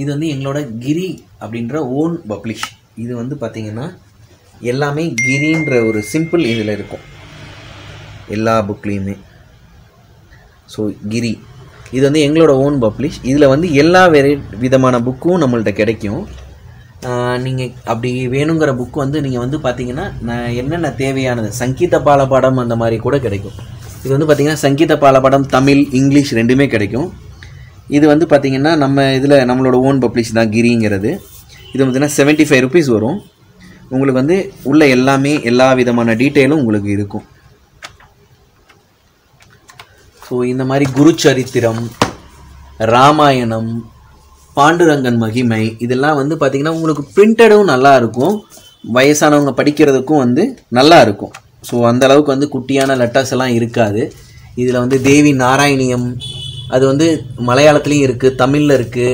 இது வந்து எங்களோட கிரி அப்படிங்கற ஓன் பப்ளிஷ் இது வந்து பாத்தீங்கன்னா எல்லாமே கிரின்ற ஒரு சிம்பிள் இதுல இருக்கும் எல்லா புக்லயுமே சோ கிரி இது வந்து எங்களோட ஓன் பப்ளிஷ் இதுல வந்து எல்லா விதமான புக்கும் நம்மள்ட்ட கிடைக்கும் நீங்க அப்படி வேணும்ங்கற புக் வந்து நீங்க வந்து பாத்தீங்கன்னா என்னென்ன தேவையானது சங்கீத பாலபாடம் அந்த மாதிரி கூட கிடைக்கும் இது வந்து பாத்தீங்கன்னா சங்கீத பாலபாடம் தமிழ் இங்கிலீஷ் ரெண்டுமே கிடைக்கும் இது வந்து பாத்தீங்கன்னா நம்ம இதுல நம்மளோட ஓன் பப்ளிஷ் தான் கிரிங்கிறது இது வந்து 75 ரூபீஸ் வரும் உங்களுக்கு வந்து உள்ள எல்லாமே எல்லா விதமான டீடைலும் உங்களுக்கு இருக்கும் சோ இந்த மாதிரி குரு சரித்திரம் ராமாயணம் பாண்டுரங்கன் மகிமை இதெல்லாம் வந்து பாத்தீங்கன்னா உங்களுக்கு பிரிண்டடும் நல்லா இருக்கும் வயசானவங்க படிக்கிறதுக்கும் வந்து நல்லா இருக்கும் சோ அந்த அளவுக்கு வந்து குட்டியான லெட்டர்ஸ் எல்லாம் இருக்காது இதுல வந்து தேவி நாராயணியம் அது வந்து மலையாளத்திலயும் இருக்கு தமிழ்ல இருக்கு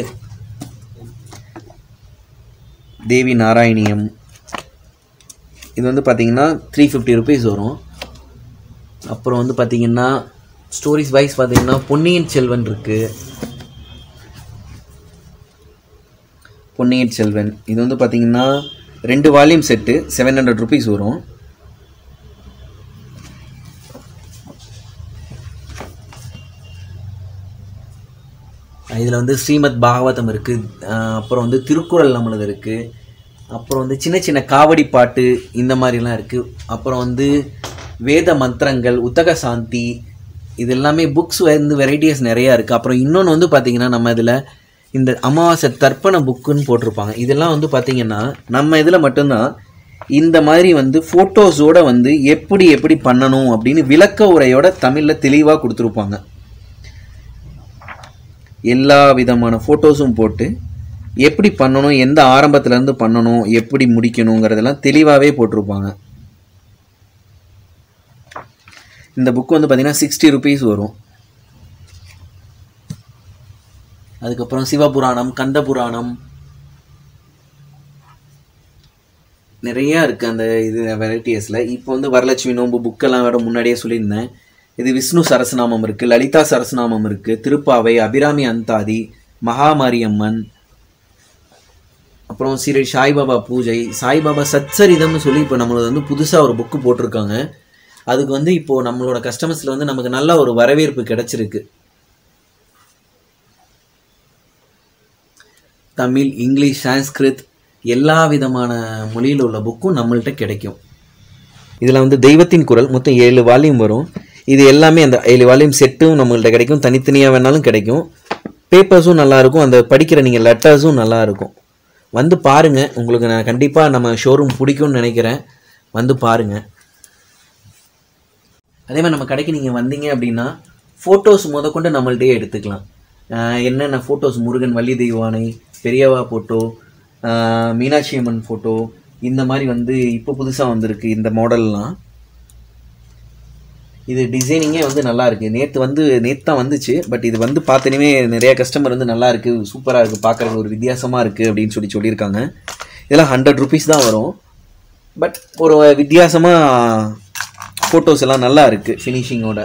தேவி நாராயணியம் இது வந்து பாத்தீங்கன்னா 350 ரூபீஸ் வரும் அப்புறம் வந்து பாத்தீங்கன்னா ஸ்டோரிஸ் வைஸ் பாத்தீங்கன்னா பொன்னியின் செல்வன் இருக்கு பொன்னியின் செல்வன் இது வந்து பாத்தீங்கன்னா 2 வால்யூம் செட் 700 ரூபீஸ் வரும் இதுல வந்து ஸ்ரீமத் பாகவதம் இருக்கு அப்புறம் வந்து திருக்குறள் நம்மளது இருக்கு அப்புறம் வந்து சின்ன சின்ன காவடி பாட்டு இந்த மாதிரி எல்லாம் இருக்கு அப்புறம் வந்து வேத மந்திரங்கள் உத்தக சாந்தி இது எல்லாமே புக்ஸ் வந்து வெரைட்டிஸ் நிறைய இருக்கு அப்புறம் இன்னொன்னு வந்து பாத்தீங்கன்னா நம்ம இதுல இந்த அமாவாசை தர்ப்பண புக்னு போட்டுருப்பாங்க இதெல்லாம் வந்து பாத்தீங்கன்னா நம்ம இதுல மட்டும் தான் இந்த மாதிரி வந்து போட்டோஸோட வந்து எப்படி பண்ணணும் அப்படினு விளக்க உரையோட தமிழ்ல தெளிவா கொடுத்திருப்பாங்க எல்லா விதமான போட்டோஸும் போட்டு எப்படி பண்ணணும், எந்த ஆரம்பத்துல இருந்து பண்ணணும், எப்படி முடிக்கணும்ங்கறதெல்லாம் தெளிவாவே போட்டுருப்பாங்க. இந்த புக் வந்து பாத்தீங்கன்னா 60 ரூபீஸ் வரும். அதுக்கு அப்புறம் சிவபுராணம், கந்த புராணம் நிறைய இருக்கு அந்த இது வெரைட்டிஸ்ல. இப்போ வந்து வரலட்சுமி நோம்பு புக்கெல்லாம் வேற முன்னாடியே சொல்லியிருந்தேன். இது விஷ்ணு சரஸ்நாமம் இருக்கு, லலிதா சரஸ்நாமம் இருக்கு, திருப்பாவை, அபிராமி அந்தாதி, மகாமாரியம்மன், அப்புறம் ஸ்ரீ சாய்பாபா பூஜை, சாய்பாபா சத்சரிதம்னு சொல்லி இப்போ நம்மளது வந்து புதுசாக ஒரு புக்கு போட்டிருக்காங்க. அதுக்கு வந்து இப்போது நம்மளோட கஸ்டமர்ஸில் வந்து நமக்கு நல்ல ஒரு வரவேற்பு கிடச்சிருக்கு. தமிழ், இங்கிலீஷ், சான்ஸ்கிருத் எல்லா விதமான மொழியில் உள்ள புக்கும் நம்மள்கிட்ட கிடைக்கும். இதில் வந்து தெய்வத்தின் குரல் மொத்தம் 7 வால்யூம் வரும். இது எல்லாமே அந்த 7 வால்யூம் செட்டும் நம்மள்கிட்ட கிடைக்கும். தனித்தனியாக வேணாலும் கிடைக்கும். பேப்பர்ஸும் நல்லாயிருக்கும். அந்த படிக்கிற நீங்கள் லெட்டர்ஸும் நல்லாயிருக்கும். வந்து பாருங்கள். உங்களுக்கு நான் கண்டிப்பாக நம்ம ஷோரூம் பிடிக்கும்னு நினைக்கிறேன். வந்து பாருங்கள். அதே மாதிரி நம்ம கடைக்கு நீங்கள் வந்தீங்க அப்படின்னா ஃபோட்டோஸ் முதற்கொண்டு நம்மள்கிட்டயே எடுத்துக்கலாம். என்னென்ன ஃபோட்டோஸ், முருகன், வள்ளி தெய்வானை, பெரியவா ஃபோட்டோ, மீனாட்சி அம்மன் ஃபோட்டோ, இந்த மாதிரி வந்து இப்போ புதுசாக வந்திருக்கு இந்த மாடல்லாம். இது டிசைனிங்கே வந்து நல்லாயிருக்கு. நேற்று தான் வந்துச்சு. பட் இது வந்து பார்த்தனமே நிறையா கஸ்டமர் வந்து நல்லாயிருக்கு, சூப்பராக இருக்குது, பார்க்குறது ஒரு வித்தியாசமாக இருக்குது அப்படின்னு சொல்லியிருக்காங்க. இதெல்லாம் 100 ருபீஸ் தான் வரும். பட் ஒரு வித்தியாசமாக ஃபோட்டோஸ் எல்லாம் நல்லா இருக்குது ஃபினிஷிங்கோட.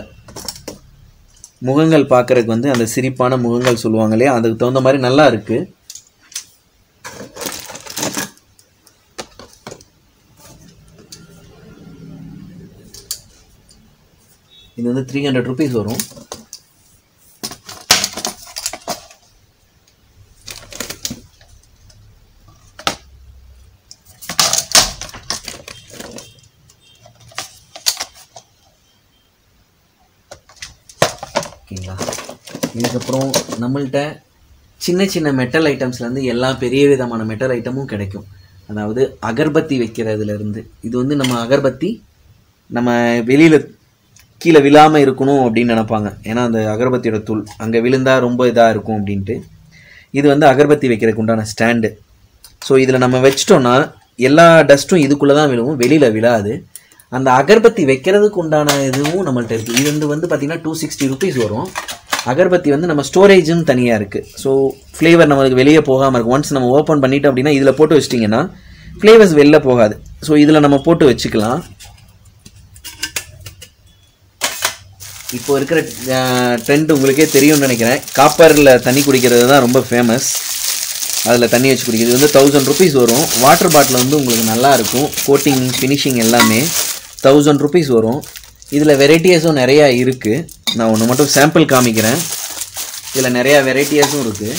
முகங்கள் பார்க்குறதுக்கு வந்து அந்த சிரிப்பான முகங்கள் சொல்லுவாங்க இல்லையா, அதுக்கு தகுந்த மாதிரி நல்லா இருக்குது. இது வந்து 300 ருபீஸ் வரும். ஓகேங்களா. இதுக்கப்புறம் நம்மள்கிட்ட சின்ன சின்ன மெட்டல் ஐட்டம்ஸ்லேருந்து எல்லா பெரிய விதமான மெட்டல் ஐட்டமும் கிடைக்கும். அதாவது அகர்பத்தி வைக்கிறதுலேருந்து, இது வந்து நம்ம அகர்பத்தி நம்ம வெளியில் கீழே விழாமல் இருக்கணும் அப்படின்னு நினைப்பாங்க. ஏன்னா அந்த அகர்பத்தியோட தூள் அங்கே விழுந்தால் ரொம்ப இதாக இருக்கும் அப்படின்ட்டு. இது வந்து அகர்பத்தி வைக்கிறதுக்கு உண்டான ஸ்டாண்டு. ஸோ இதில் நம்ம வச்சிட்டோன்னா எல்லா டஸ்ட்டும் இதுக்குள்ளே தான் விழுவும், வெளியில் விழாது. அந்த அகர்பத்தி வைக்கிறதுக்கு உண்டான இதுவும் நம்மள்கிட்ட இருக்குது. இது வந்து பார்த்திங்கன்னா 260 ருபீஸ் வரும். அகர்பத்தி வந்து நம்ம ஸ்டோரேஜும் தனியாக இருக்குது. ஸோ ஃப்ளேவர் நம்மளுக்கு வெளியே போகாமல் இருக்கும். ஒன்ஸ் நம்ம ஓப்பன் பண்ணிட்டோம் அப்படின்னா இதில் போட்டு வச்சிட்டிங்கன்னா ஃப்ளேவர்ஸ் வெளில போகாது. ஸோ இதில் நம்ம போட்டு வச்சுக்கலாம். இப்போ இருக்கிற ட்ரெண்ட் உங்களுக்கே தெரியும்னு நினைக்கிறேன். காப்பரில் தண்ணி குடிக்கிறது தான் ரொம்ப ஃபேமஸ். அதில் தண்ணி வச்சு குடிக்கிறது வந்து 1000 ருபீஸ் வரும். வாட்டர் பாட்டில் வந்து உங்களுக்கு நல்லாயிருக்கும். கோட்டிங், ஃபினிஷிங் எல்லாமே 1000 ருபீஸ் வரும். இதில் வெரைட்டிஸும் நிறையா இருக்குது. நான் ஒன்று மட்டும் சாம்பிள் காமிக்கிறேன். இதில் நிறையா வெரைட்டிஸும் இருக்குது.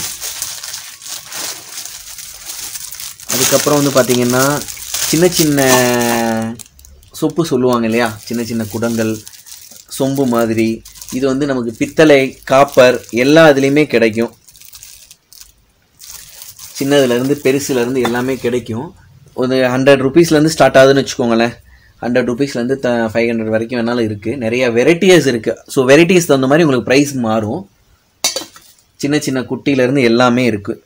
அதுக்கப்புறம் வந்து பார்த்திங்கன்னா சின்ன சின்ன சொப்பு சொல்லுவாங்க இல்லையா, சின்ன சின்ன குடங்கள், சொம்பு மாதிரி. இது வந்து நமக்கு பித்தளை, காப்பர் எல்லா இதுலேயுமே கிடைக்கும். சின்னதுலேருந்து பெருசுலேருந்து எல்லாமே கிடைக்கும். ஒரு 100 ருபீஸ்லேருந்து ஸ்டார்ட் ஆகுதுன்னு வச்சுக்கோங்களேன். 100 ருபீஸ்லேருந்து 500 வரைக்கும் வேணாலும் இருக்குது. நிறையா வெரைட்டிஸ் இருக்குது. ஸோ வெரைட்டிஸ் தகுந்த மாதிரி உங்களுக்கு ப்ரைஸ் மாறும். சின்ன சின்ன குட்டியிலேருந்து எல்லாமே இருக்குது.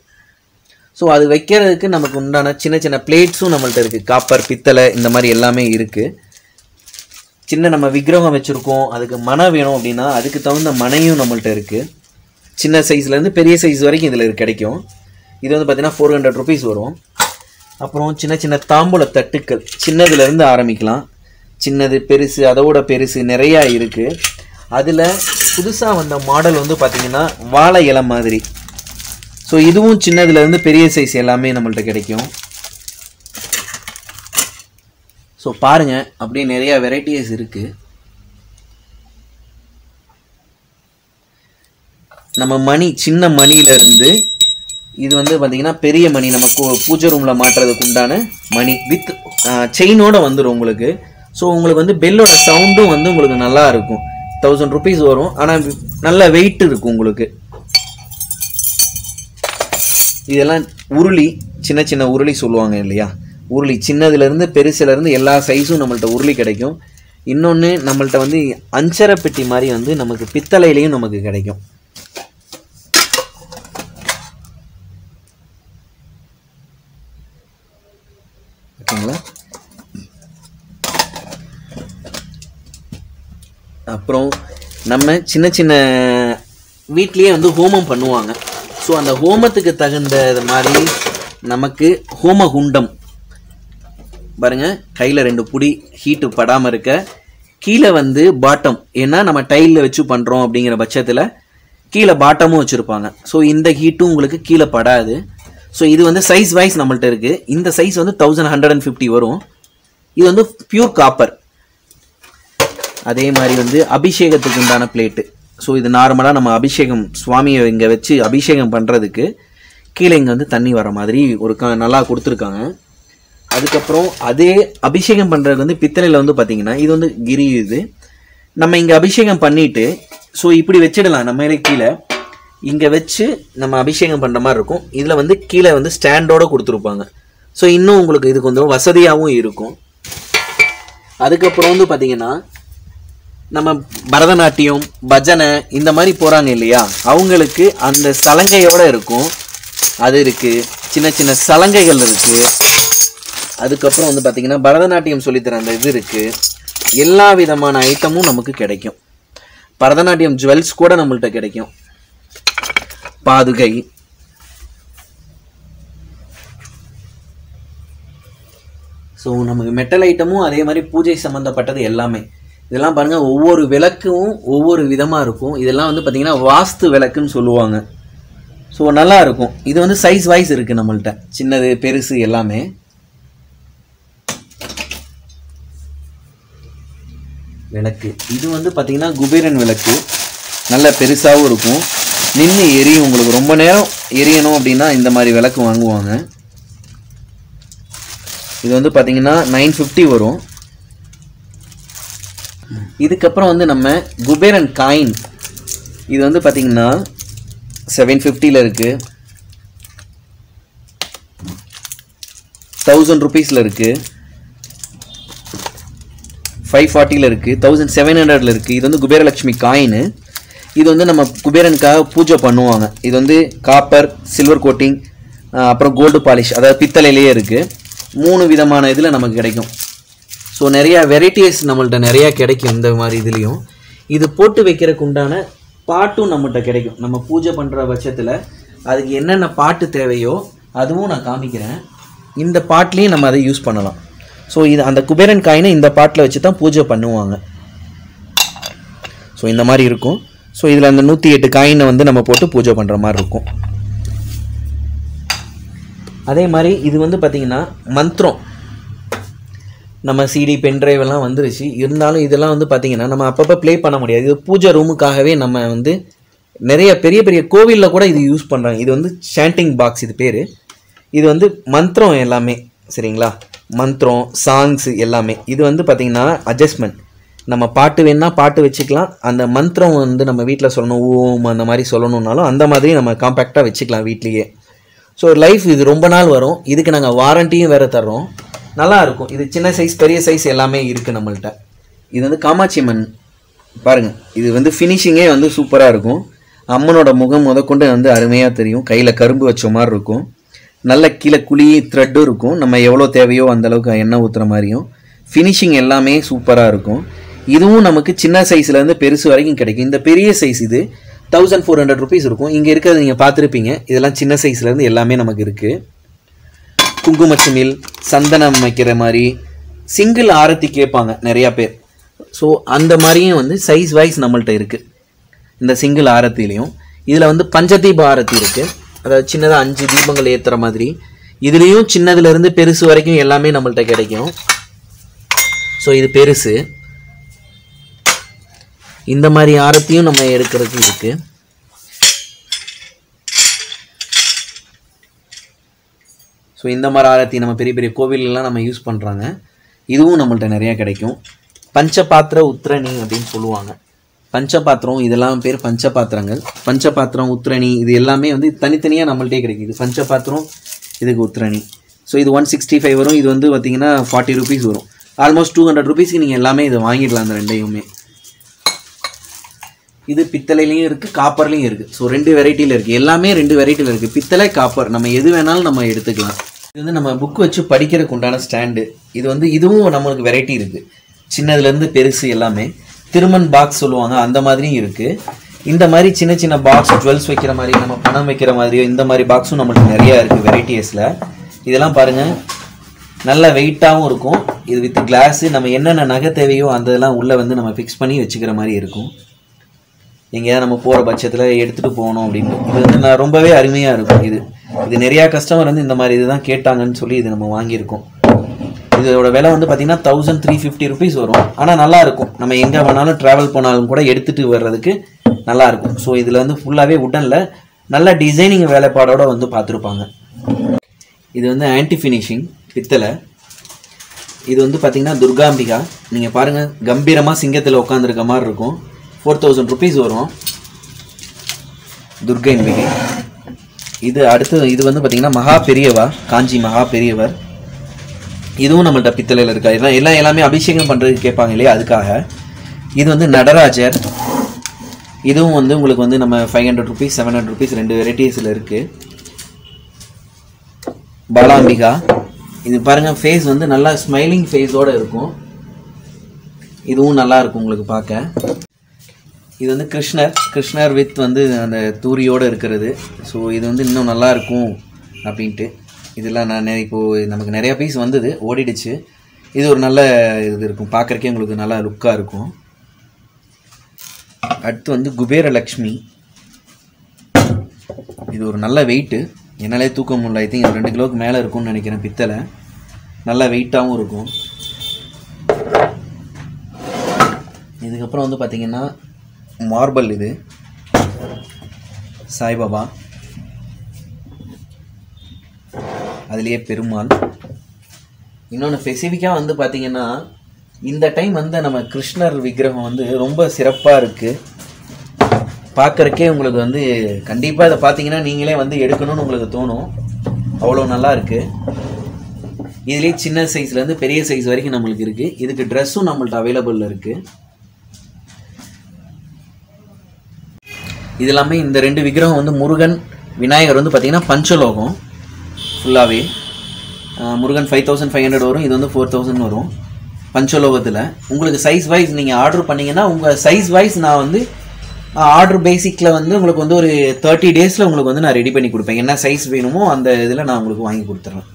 ஸோ அது வைக்கிறதுக்கு நமக்கு உண்டான சின்ன சின்ன பிளேட்ஸும் நம்மள்கிட்ட இருக்குது. காப்பர், பித்தளை இந்த மாதிரி எல்லாமே இருக்குது. சின்ன நம்ம விக்கிரகம் வச்சுருக்கோம், அதுக்கு மனை வேணும் அப்படின்னா அதுக்கு தகுந்த மனையும் நம்மள்கிட்ட இருக்குது. சின்ன சைஸ்லேருந்து பெரிய சைஸ் வரைக்கும் இதில் கிடைக்கும். இது வந்து பார்த்திங்கன்னா 400 ருபீஸ் வரும். அப்புறம் சின்ன சின்ன தாம்பூல தட்டுக்கள், சின்னதுலேருந்து ஆரம்பிக்கலாம். சின்னது, பெருசு, அதோட பெருசு நிறையா இருக்குது. அதில் புதுசாக வந்த மாடல் வந்து பார்த்திங்கன்னா வாழை இலை மாதிரி. ஸோ இதுவும் சின்னதுலேருந்து பெரிய சைஸ் எல்லாமே நம்மள்கிட்ட கிடைக்கும். ஸோ பாருங்கள், அப்படியே நிறையா வெரைட்டிஸ் இருக்குது. நம்ம மணி, சின்ன மணியிலேருந்து இது வந்து பார்த்திங்கன்னா பெரிய மணி, நமக்கு பூஜை ரூமில் மாட்டுறதுக்கு உண்டான மணி வித் செயினோடு வந்துடும் உங்களுக்கு. ஸோ உங்களுக்கு வந்து பெல்லோட சவுண்டும் வந்து உங்களுக்கு நல்லா இருக்கும். 1000 ருபீஸ் வரும். ஆனால் நல்ல வெயிட் இருக்கும் உங்களுக்கு. இதெல்லாம் உருளி, சின்ன சின்ன உருளி சொல்லுவாங்க இல்லையா, உருளி சின்னதுலேருந்து பெருசுலேருந்து எல்லா சைஸும் நம்மள்கிட்ட உருளி கிடைக்கும். இன்னொன்று நம்மள்கிட்ட வந்து அஞ்சரை பெட்டி மாதிரி வந்து நமக்கு பித்தளையிலையும் நமக்கு கிடைக்கும். அப்புறம் நம்ம சின்ன சின்ன வீட்லயே வந்து ஹோமம் பண்ணுவாங்க. ஸோ அந்த ஹோமத்துக்கு தகுந்த மாதிரி நமக்கு ஹோமகுண்டம் பாருங்கள், கையில் ரெண்டு புடி ஹீட்டு படாமல் இருக்க, கீழே வந்து பாட்டம், ஏன்னா நம்ம டைலில் வச்சு பண்ணுறோம் அப்படிங்கிற பட்சத்தில் கீழே பாட்டமும் வச்சுருப்பாங்க. ஸோ இந்த ஹீட்டும் உங்களுக்கு கீழே படாது. ஸோ இது வந்து சைஸ் வைஸ் நம்மள்ட்ட இருக்குது. இந்த சைஸ் வந்து 1150 வரும். இது வந்து பியூர் காப்பர். அதே மாதிரி வந்து அபிஷேகத்துக்கு உண்டான பிளேட்டு. ஸோ இது நார்மலாக நம்ம அபிஷேகம் சுவாமியை இங்கே வச்சு அபிஷேகம் பண்ணுறதுக்கு கீழே இங்கே வந்து தண்ணி வர மாதிரி ஒரு நல்லா கொடுத்துருக்காங்க. அதுக்கப்புறம் அதே அபிஷேகம் பண்ணுறதுக்கு வந்து பித்தளையில் வந்து பார்த்திங்கன்னா இது வந்து கிரி. இது நம்ம இங்கே அபிஷேகம் பண்ணிவிட்டு ஸோ இப்படி வச்சிடலாம். நம்ம இதை கீழே இங்கே வச்சு நம்ம அபிஷேகம் பண்ணுற மாதிரி இருக்கும். இதில் வந்து கீழே வந்து ஸ்டாண்டோடு கொடுத்துருப்பாங்க. ஸோ இன்னும் உங்களுக்கு இது கொஞ்சம் வசதியாகவும் இருக்கும். அதுக்கப்புறம் வந்து பார்த்திங்கன்னா நம்ம பரதநாட்டியம், பஜனை இந்த மாதிரி போகிறாங்க இல்லையா, அவங்களுக்கு அந்த சலங்கையோடு இருக்கும். அது இருக்குது, சின்ன சின்ன சலங்கைகள் இருக்குது. அதுக்கப்புறம் வந்து பார்த்திங்கன்னா பரதநாட்டியம் சொல்லித்தர அந்த இது இருக்குது. எல்லா விதமான ஐட்டமும் நமக்கு கிடைக்கும். பரதநாட்டியம் ஜுவல்ஸ் கூட நம்மள்கிட்ட கிடைக்கும். பாதுகை, ஸோ நமக்கு மெட்டல் ஐட்டமும் அதே மாதிரி பூஜை சம்மந்தப்பட்டது எல்லாமே. இதெல்லாம் பாருங்கள், ஒவ்வொரு விளக்கும் ஒவ்வொரு விதமாக இருக்கும். இதெல்லாம் வந்து பார்த்திங்கன்னா வாஸ்து விளக்குன்னு சொல்லுவாங்க. ஸோ நல்லாயிருக்கும். இது வந்து சைஸ் வைஸ் இருக்குது நம்மள்கிட்ட, சின்னது பெருசு எல்லாமே. விளக்கு இது வந்து பார்த்திங்கன்னா குபேரன் விளக்கு, நல்ல பெருசாகவும் இருக்கும். நின்று எரியும். உங்களுக்கு ரொம்ப நேரம் எரியணும் அப்படின்னா இந்த மாதிரி விளக்கு வாங்குவாங்க. இது வந்து பார்த்திங்கன்னா 950 வரும். இதுக்கப்புறம் வந்து நம்ம குபேரன் காயின், இது வந்து பார்த்திங்கன்னா 750ல் இருக்குது, 1000 rupees இருக்குது, 540ல் இருக்குது, 1700ல் இருக்குது. இது வந்து குபேரலட்சுமி காயின். இது வந்து நம்ம குபேரனுக்காக பூஜை பண்ணுவாங்க. இது வந்து காப்பர், சில்வர் கோட்டிங், அப்புறம் கோல்டு பாலிஷ், அதாவது பித்தளையிலேயே இருக்குது. 3 விதமான இதில் நமக்கு கிடைக்கும். ஸோ நிறையா வெரைட்டிஸ் நம்மள்கிட்ட நிறையா கிடைக்கும். இந்த மாதிரி இதுலேயும் இது போட்டு வைக்கிறதுக்கு உண்டான பாட்டும் நம்மகிட்ட கிடைக்கும். நம்ம பூஜை பண்ணுற பட்சத்தில் அதுக்கு என்னென்ன பாட்டு தேவையோ அதுவும் நான் காமிக்கிறேன். இந்த பாட்லேயும் நம்ம அதை யூஸ் பண்ணலாம். ஸோ இது அந்த குபேரன் காயினை இந்த பாட்டில் வச்சு தான் பூஜை பண்ணுவாங்க. ஸோ இந்த மாதிரி இருக்கும். ஸோ இதில் அந்த 108 காயினை வந்து நம்ம போட்டு பூஜை பண்ணுற மாதிரி இருக்கும். அதே மாதிரி இது வந்து பார்த்திங்கன்னா மந்திரம், நம்ம சிடி பென்ட்ரைவ் எல்லாம் வந்துருச்சு. இருந்தாலும் இதெல்லாம் வந்து பார்த்திங்கன்னா நம்ம அப்பப்போ ப்ளே பண்ண முடியாது. இது பூஜை ரூமுக்காகவே நம்ம வந்து நிறைய பெரிய பெரிய கோவிலில் கூட இது யூஸ் பண்ணுறாங்க. இது வந்து சாண்டிங் பாக்ஸ் இது பேர். இது வந்து மந்திரம் எல்லாமே, சரிங்களா, மந்திரம், சாங்ஸு எல்லாமே. இது வந்து பார்த்திங்கன்னா அட்ஜஸ்ட்மெண்ட், நம்ம பாட்டு வேணால் பாட்டு வச்சுக்கலாம். அந்த மந்திரம் வந்து நம்ம வீட்டில் சொல்லணும், ஓம் அந்த மாதிரி சொல்லணுன்னாலும் அந்த மாதிரி நம்ம காம்பேக்டாக வச்சுக்கலாம் வீட்லேயே. ஸோ லைஃப் இது ரொம்ப நாள் வரும். இதுக்கு நாங்கள் வாரண்டியும் வேறு தர்றோம். நல்லாயிருக்கும். இது சின்ன சைஸ் பெரிய சைஸ் எல்லாமே இருக்குது நம்மள்கிட்ட. இது வந்து காமாட்சி அம்மன் பாருங்கள். இது வந்து ஃபினிஷிங்கே வந்து சூப்பராக இருக்கும். அம்மனோட முகம் முதற்கொண்டு வந்து அருமையாக தெரியும். கையில் கரும்பு வச்ச மாதிரி இருக்கும். நல்ல கீழே குழி த்ரெட்டும் இருக்கும். நம்ம எவ்வளோ தேவையோ அந்தளவுக்கு எண்ணெய் ஊற்றுற மாதிரியும் ஃபினிஷிங் எல்லாமே சூப்பராக இருக்கும். இதுவும் நமக்கு சின்ன சைஸ்லேருந்து பெருசு வரைக்கும் கிடைக்கும். இந்த பெரிய சைஸ் இது 1400 rupees இருக்கும். இங்கே இருக்கிறது நீங்கள் பார்த்துருப்பீங்க. இதெல்லாம் சின்ன சைஸ்லேருந்து எல்லாமே நமக்கு இருக்குது. குங்குமச்சிமில், சந்தனம் வைக்கிற மாதிரி, சிங்கிள் ஆரத்தி கேட்பாங்க நிறையா பேர். ஸோ அந்த மாதிரியும் வந்து சைஸ் வைஸ் நம்மள்கிட்ட இருக்குது. இந்த சிங்கிள் ஆரத்திலையும் இதில் வந்து பஞ்சதீப ஆரத்தி இருக்குது. அதாவது சின்னதாக 5 தீபங்கள் ஏற்றுற மாதிரி. இதுலேயும் சின்னதுலேருந்து பெருசு வரைக்கும் எல்லாமே நம்மள்கிட்ட கிடைக்கும். ஸோ இது பெருசு. இந்த மாதிரி ஆரத்தியும் நம்ம எடுக்கிறதுக்கு இருக்குது. ஸோ இந்த மாதிரி ஆரத்தி நம்ம பெரிய பெரிய கோவிலெலாம் நம்ம யூஸ் பண்ணுறாங்க. இதுவும் நம்மள்கிட்ட நிறையா கிடைக்கும். பஞ்சபாத்திர உத்திரணி அப்படின்னு சொல்லுவாங்க. பஞ்சபாத்திரம், இதெல்லாம் பேர் பஞ்சபாத்திரங்கள். பஞ்சபாத்திரம், உத்திரணி, இது எல்லாமே வந்து தனித்தனியாக நம்மள்கிட்டே கிடைக்கிது. பஞ்சபாத்திரம், இதுக்கு உத்திரணி. ஸோ இது 165 வரும். இது வந்து பார்த்திங்கன்னா 40 rupees வரும். ஆல்மோஸ்ட் 200 rupeesக்கு நீங்கள் எல்லாமே இதை வாங்கிடலாம், அந்த ரெண்டையுமே. இது பித்தளையிலையும் இருக்குது, காப்பர்லேயும் இருக்குது. ஸோ 2 வெரைட்டியில் இருக்குது. எல்லாமே 2 வெரைட்டியில் இருக்குது, பித்தளை, காப்பர். நம்ம எது வேணாலும் நம்ம எடுத்துக்கலாம். இது வந்து நம்ம புக் வச்சு படிக்கிறதுக்கு உண்டான ஸ்டாண்டு. இது வந்து இதுவும் நம்மளுக்கு வெரைட்டி இருக்குது. சின்னதுலேருந்து பெருசு எல்லாமே. திருமன் பாக்ஸ் சொல்லுவாங்க அந்த மாதிரியும் இருக்கு. இந்த மாதிரி சின்ன சின்ன பாக்ஸ் ஜுவல்ஸ் வைக்கிற மாதிரி நம்ம பணம் வைக்கிற மாதிரியோ இந்த மாதிரி பாக்ஸும் நம்மளுக்கு நிறையா இருக்குது வெரைட்டிஸில். இதெல்லாம் பாருங்கள், நல்ல வெயிட்டாகவும் இருக்கும். இது வித் கிளாஸு, நம்ம என்னென்ன நகை தேவையோ அந்த இதெல்லாம் உள்ளே வந்து நம்ம ஃபிக்ஸ் பண்ணி வச்சுக்கிற மாதிரி இருக்கும். எங்கேயாவது நம்ம போகிற பட்சத்தில் எடுத்துகிட்டு போகணும் அப்படின்னு இது வந்து நான் ரொம்பவே அருமையாக இருக்கும். இது இது நிறையா கஸ்டமர் வந்து இந்த மாதிரி இதுதான் கேட்டாங்கன்னு சொல்லி இது நம்ம வாங்கியிருக்கோம். இதோட விலை வந்து பார்த்திங்கன்னா 1350 rupees வரும். ஆனால் நல்லாயிருக்கும், நம்ம எங்கே வேணாலும் ட்ராவல் போனாலும் கூட எடுத்துகிட்டு வர்றதுக்கு நல்லாயிருக்கும். ஸோ இதில் வந்து ஃபுல்லாகவே உடனில் நல்லா டிசைனிங் வேலைப்பாடோடு வந்து பார்த்துருப்பாங்க. இது வந்து ஆன்டி ஃபினிஷிங் பித்தளை. இது வந்து பார்த்திங்கன்னா துர்காம்பிகா. நீங்கள் பாருங்கள், கம்பீரமாக சிங்கத்தில் உட்காந்துருக்க மாதிரி இருக்கும். 4000 rupees வரும் துர்கைன் விகை. இது அடுத்து இது வந்து பார்த்திங்கன்னா மகா பெரியவா, காஞ்சி மகா பெரியவர். இதுவும் நம்மள்கிட்ட பித்தளையில் இருக்கா, இதெல்லாம் எல்லாமே அபிஷேகம் பண்ணுறதுக்கு கேட்பாங்க இல்லையா, அதுக்காக. இது வந்து நடராஜர். இதுவும் வந்து உங்களுக்கு வந்து நம்ம 500 rupees 700 rupees ரெண்டு வெரைட்டிஸில் இருக்குது. பாலாம்பிகா. இது பாருங்கள், ஃபேஸ் வந்து நல்லா ஸ்மைலிங் ஃபேஸோடு இருக்கும். இதுவும் நல்லாயிருக்கும் உங்களுக்கு பார்க்க. இது வந்து கிருஷ்ணர் வித் வந்து அந்த தூரியோடு இருக்கிறது. ஸோ இது வந்து இன்னும் நல்லாயிருக்கும் அப்படின்ட்டு. இதெல்லாம் நான் இப்போது நமக்கு நிறையா பீஸ் வந்தது, ஓடிடுச்சு. இது ஒரு நல்ல இது இருக்கும் பார்க்குறக்கே, உங்களுக்கு நல்லா லுக்காக இருக்கும். அடுத்து வந்து குபேரலக்ஷ்மி. இது ஒரு நல்ல வெயிட்டு, என்னாலே தூக்க முடியல. ஐ திங்க் 2 கிலோவுக்கு மேலே இருக்கும்னு நினைக்கிறேன். பித்தளை நல்லா வெயிட்டாகவும் இருக்கும். இதுக்கப்புறம் வந்து பார்த்திங்கன்னா மார்பல். இது சாய்பாபா, அதுலேயே பெருமாள். இன்னொன்று ஸ்பெசிஃபிக்காக வந்து பார்த்திங்கன்னா இந்த டைம் வந்து நம்ம கிருஷ்ணர் விக்கிரகம் வந்து ரொம்ப சிறப்பாக இருக்குது. பார்க்குறக்கே உங்களுக்கு வந்து கண்டிப்பாக இதை பார்த்திங்கன்னா நீங்களே வந்து எடுக்கணும்னு உங்களுக்கு தோணும், அவ்வளோ நல்லா இருக்குது. இதுலேயே சின்ன சைஸ்லேருந்து பெரிய சைஸ் வரைக்கும் நம்மளுக்கு இருக்குது. இதுக்கு ட்ரெஸ்ஸும் நம்மள்ட்ட அவைலபிளில் இருக்குது. இது எல்லாமே இந்த 2 விக்கிரகம் வந்து முருகன் விநாயகர் வந்து பார்த்திங்கன்னா பஞ்சலோகம் ஃபுல்லாகவே. முருகன் 5500 வரும், இது வந்து 4000 வரும் பஞ்சலோகத்தில். உங்களுக்கு சைஸ் வைஸ் நீங்கள் ஆர்டர் பண்ணிங்கன்னா உங்கள் சைஸ் வைஸ் நான் வந்து ஆர்டர் பேசிக்கில் வந்து உங்களுக்கு வந்து ஒரு 30 days உங்களுக்கு வந்து நான் ரெடி பண்ணி கொடுப்பேன். என்ன சைஸ் வேணுமோ அந்த இதில் நான் உங்களுக்கு வாங்கி கொடுத்துட்றேன்.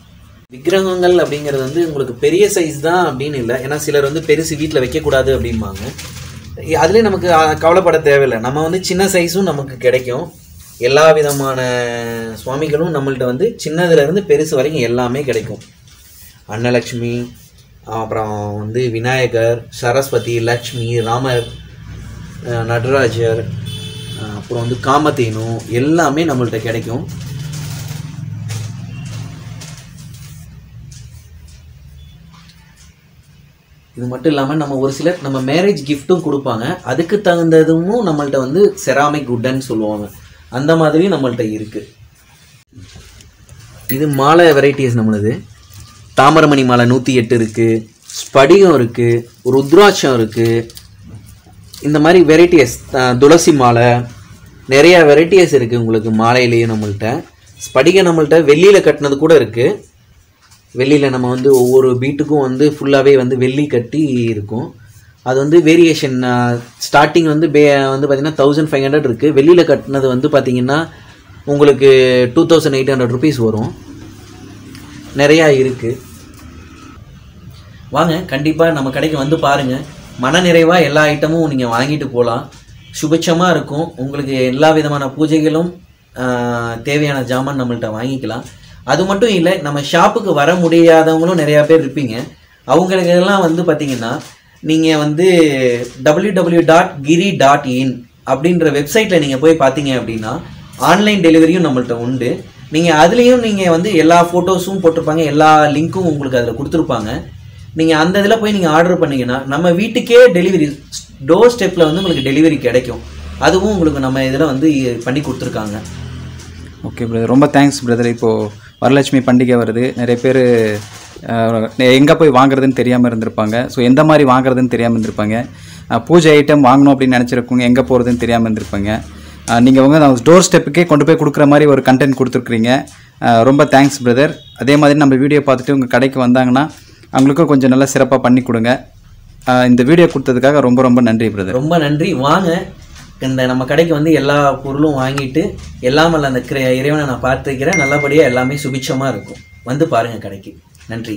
விக்கிரகங்கள் அப்படிங்கிறது வந்து உங்களுக்கு பெரிய சைஸ் தான் அப்படின்னு இல்லை, ஏன்னா சிலர் வந்து பெருசு வீட்டில் வைக்கக்கூடாது அப்படிம்பாங்க. அதுலேயே நமக்கு கவலைப்பட தேவையில்லை, நம்ம வந்து சின்ன சைஸும் நமக்கு கிடைக்கும். எல்லா விதமான சுவாமிகளும் நம்மள்கிட்ட வந்து சின்னதுலேருந்து பெருசு வரைக்கும் எல்லாமே கிடைக்கும். அன்னலக்ஷ்மி, அப்புறம் வந்து விநாயகர், சரஸ்வதி, லக்ஷ்மி, ராமர், நடராஜர், அப்புறம் வந்து காமதேனு, எல்லாமே நம்மள்கிட்ட கிடைக்கும். இது மட்டும் இல்லாமல் நம்ம ஒரு சிலர் நம்ம மேரேஜ் கிஃப்ட்டும் கொடுப்பாங்க, அதுக்கு தகுந்ததும் நம்மள்கிட்ட வந்து செராமிக் உட்டன்னு சொல்லுவாங்க, அந்த மாதிரியும் நம்மள்கிட்ட இருக்குது. இது மாலை வெரைட்டிஸ் நம்மளது. தாமரமணி மாலை 108 இருக்குது, ஸ்படிகம் இருக்குது, ருத்ராட்சம் இருக்குது, இந்த மாதிரி வெரைட்டிஸ். துளசி மாலை நிறையா வெரைட்டிஸ் இருக்குது உங்களுக்கு மாலையிலேயே. நம்மள்கிட்ட ஸ்படிகம் நம்மள்கிட்ட வெள்ளியில் கட்டினது கூட இருக்குது. வெள்ளியில் நம்ம வந்து ஒவ்வொரு பீட்டுக்கும் வந்து ஃபுல்லாகவே வந்து வெள்ளி கட்டி இருக்கும். அது வந்து வேரியேஷன் ஸ்டார்டிங் வந்து பார்த்திங்கன்னா 1500 இருக்குது. வெள்ளியில் கட்டினது வந்து பார்த்திங்கன்னா உங்களுக்கு 2800 rupees வரும். நிறையா இருக்குது. வாங்க, கண்டிப்பாக நம்ம கடைக்கு வந்து பாருங்கள். மனநிறைவாக எல்லா ஐட்டமும் நீங்கள் வாங்கிட்டு போகலாம். சுபிட்சமாக இருக்கும் உங்களுக்கு. எல்லா விதமான பூஜைகளும் தேவையான ஜாமான் நம்மள்கிட்ட வாங்கிக்கலாம். அது மட்டும் இல்லை, நம்ம ஷாப்புக்கு வர முடியாதவங்களும் நிறையா பேர் இருப்பீங்க. அவங்களுக்கெல்லாம் வந்து பார்த்திங்கன்னா நீங்கள் வந்து www.giri.in அப்படின்ற வெப்சைட்டில் நீங்கள் போய் பார்த்தீங்க அப்படின்னா ஆன்லைன் டெலிவரியும் நம்மள்கிட்ட உண்டு. நீங்கள் அதுலேயும் நீங்கள் வந்து எல்லா ஃபோட்டோஸும் போட்டிருப்பாங்க, எல்லா லிங்க்கும் உங்களுக்கு அதில் கொடுத்துருப்பாங்க. நீங்கள் அந்த இதில் போய் நீங்கள் ஆர்டர் பண்ணிங்கன்னா நம்ம வீட்டுக்கே டெலிவரி, டோர் ஸ்டெப்பில் வந்து உங்களுக்கு டெலிவரி கிடைக்கும். அதுவும் உங்களுக்கு நம்ம இதில் வந்து பண்ணி கொடுத்துருக்காங்க. ஓகே பிரதர், ரொம்ப தேங்க்ஸ் பிரதர். இப்போது வரலட்சுமி பண்டிகை வருது, நிறைய பேர் எங்கே போய் வாங்குறதுன்னு தெரியாமல் இருந்திருப்பாங்க. ஸோ எந்த மாதிரி வாங்குறதுன்னு தெரியாமல் இருந்திருப்பாங்க. பூஜை ஐட்டம் வாங்கணும் அப்படின்னு நினச்சிருக்கோங்க, எங்கே போகிறதுன்னு தெரியாமல் இருந்திருப்பாங்க. நீங்கள் வந்து நம்ம டோர் ஸ்டெப்புக்கே கொண்டு போய் கொடுக்குற மாதிரி ஒரு கண்டென்ட் கொடுத்துருக்குறீங்க. ரொம்ப தேங்க்ஸ் பிரதர். அதே மாதிரி நம்ம வீடியோ பார்த்துட்டு உங்கள் கடைக்கு வந்தாங்கன்னா அவங்களுக்கும் கொஞ்சம் நல்லா சிறப்பாக பண்ணி கொடுங்க. இந்த வீடியோ கொடுத்ததுக்காக ரொம்ப ரொம்ப நன்றி பிரதர். ரொம்ப நன்றி. வாங்க இந்த நம்ம கடைக்கு வந்து எல்லா பொருளும் வாங்கிட்டு எல்லாமே அந்த இறைவனை நான் பார்த்துக்கிறேன். நல்லபடியாக எல்லாமே சுபிட்சமாக இருக்கும். வந்து பாருங்கள் கடைக்கு. நன்றி.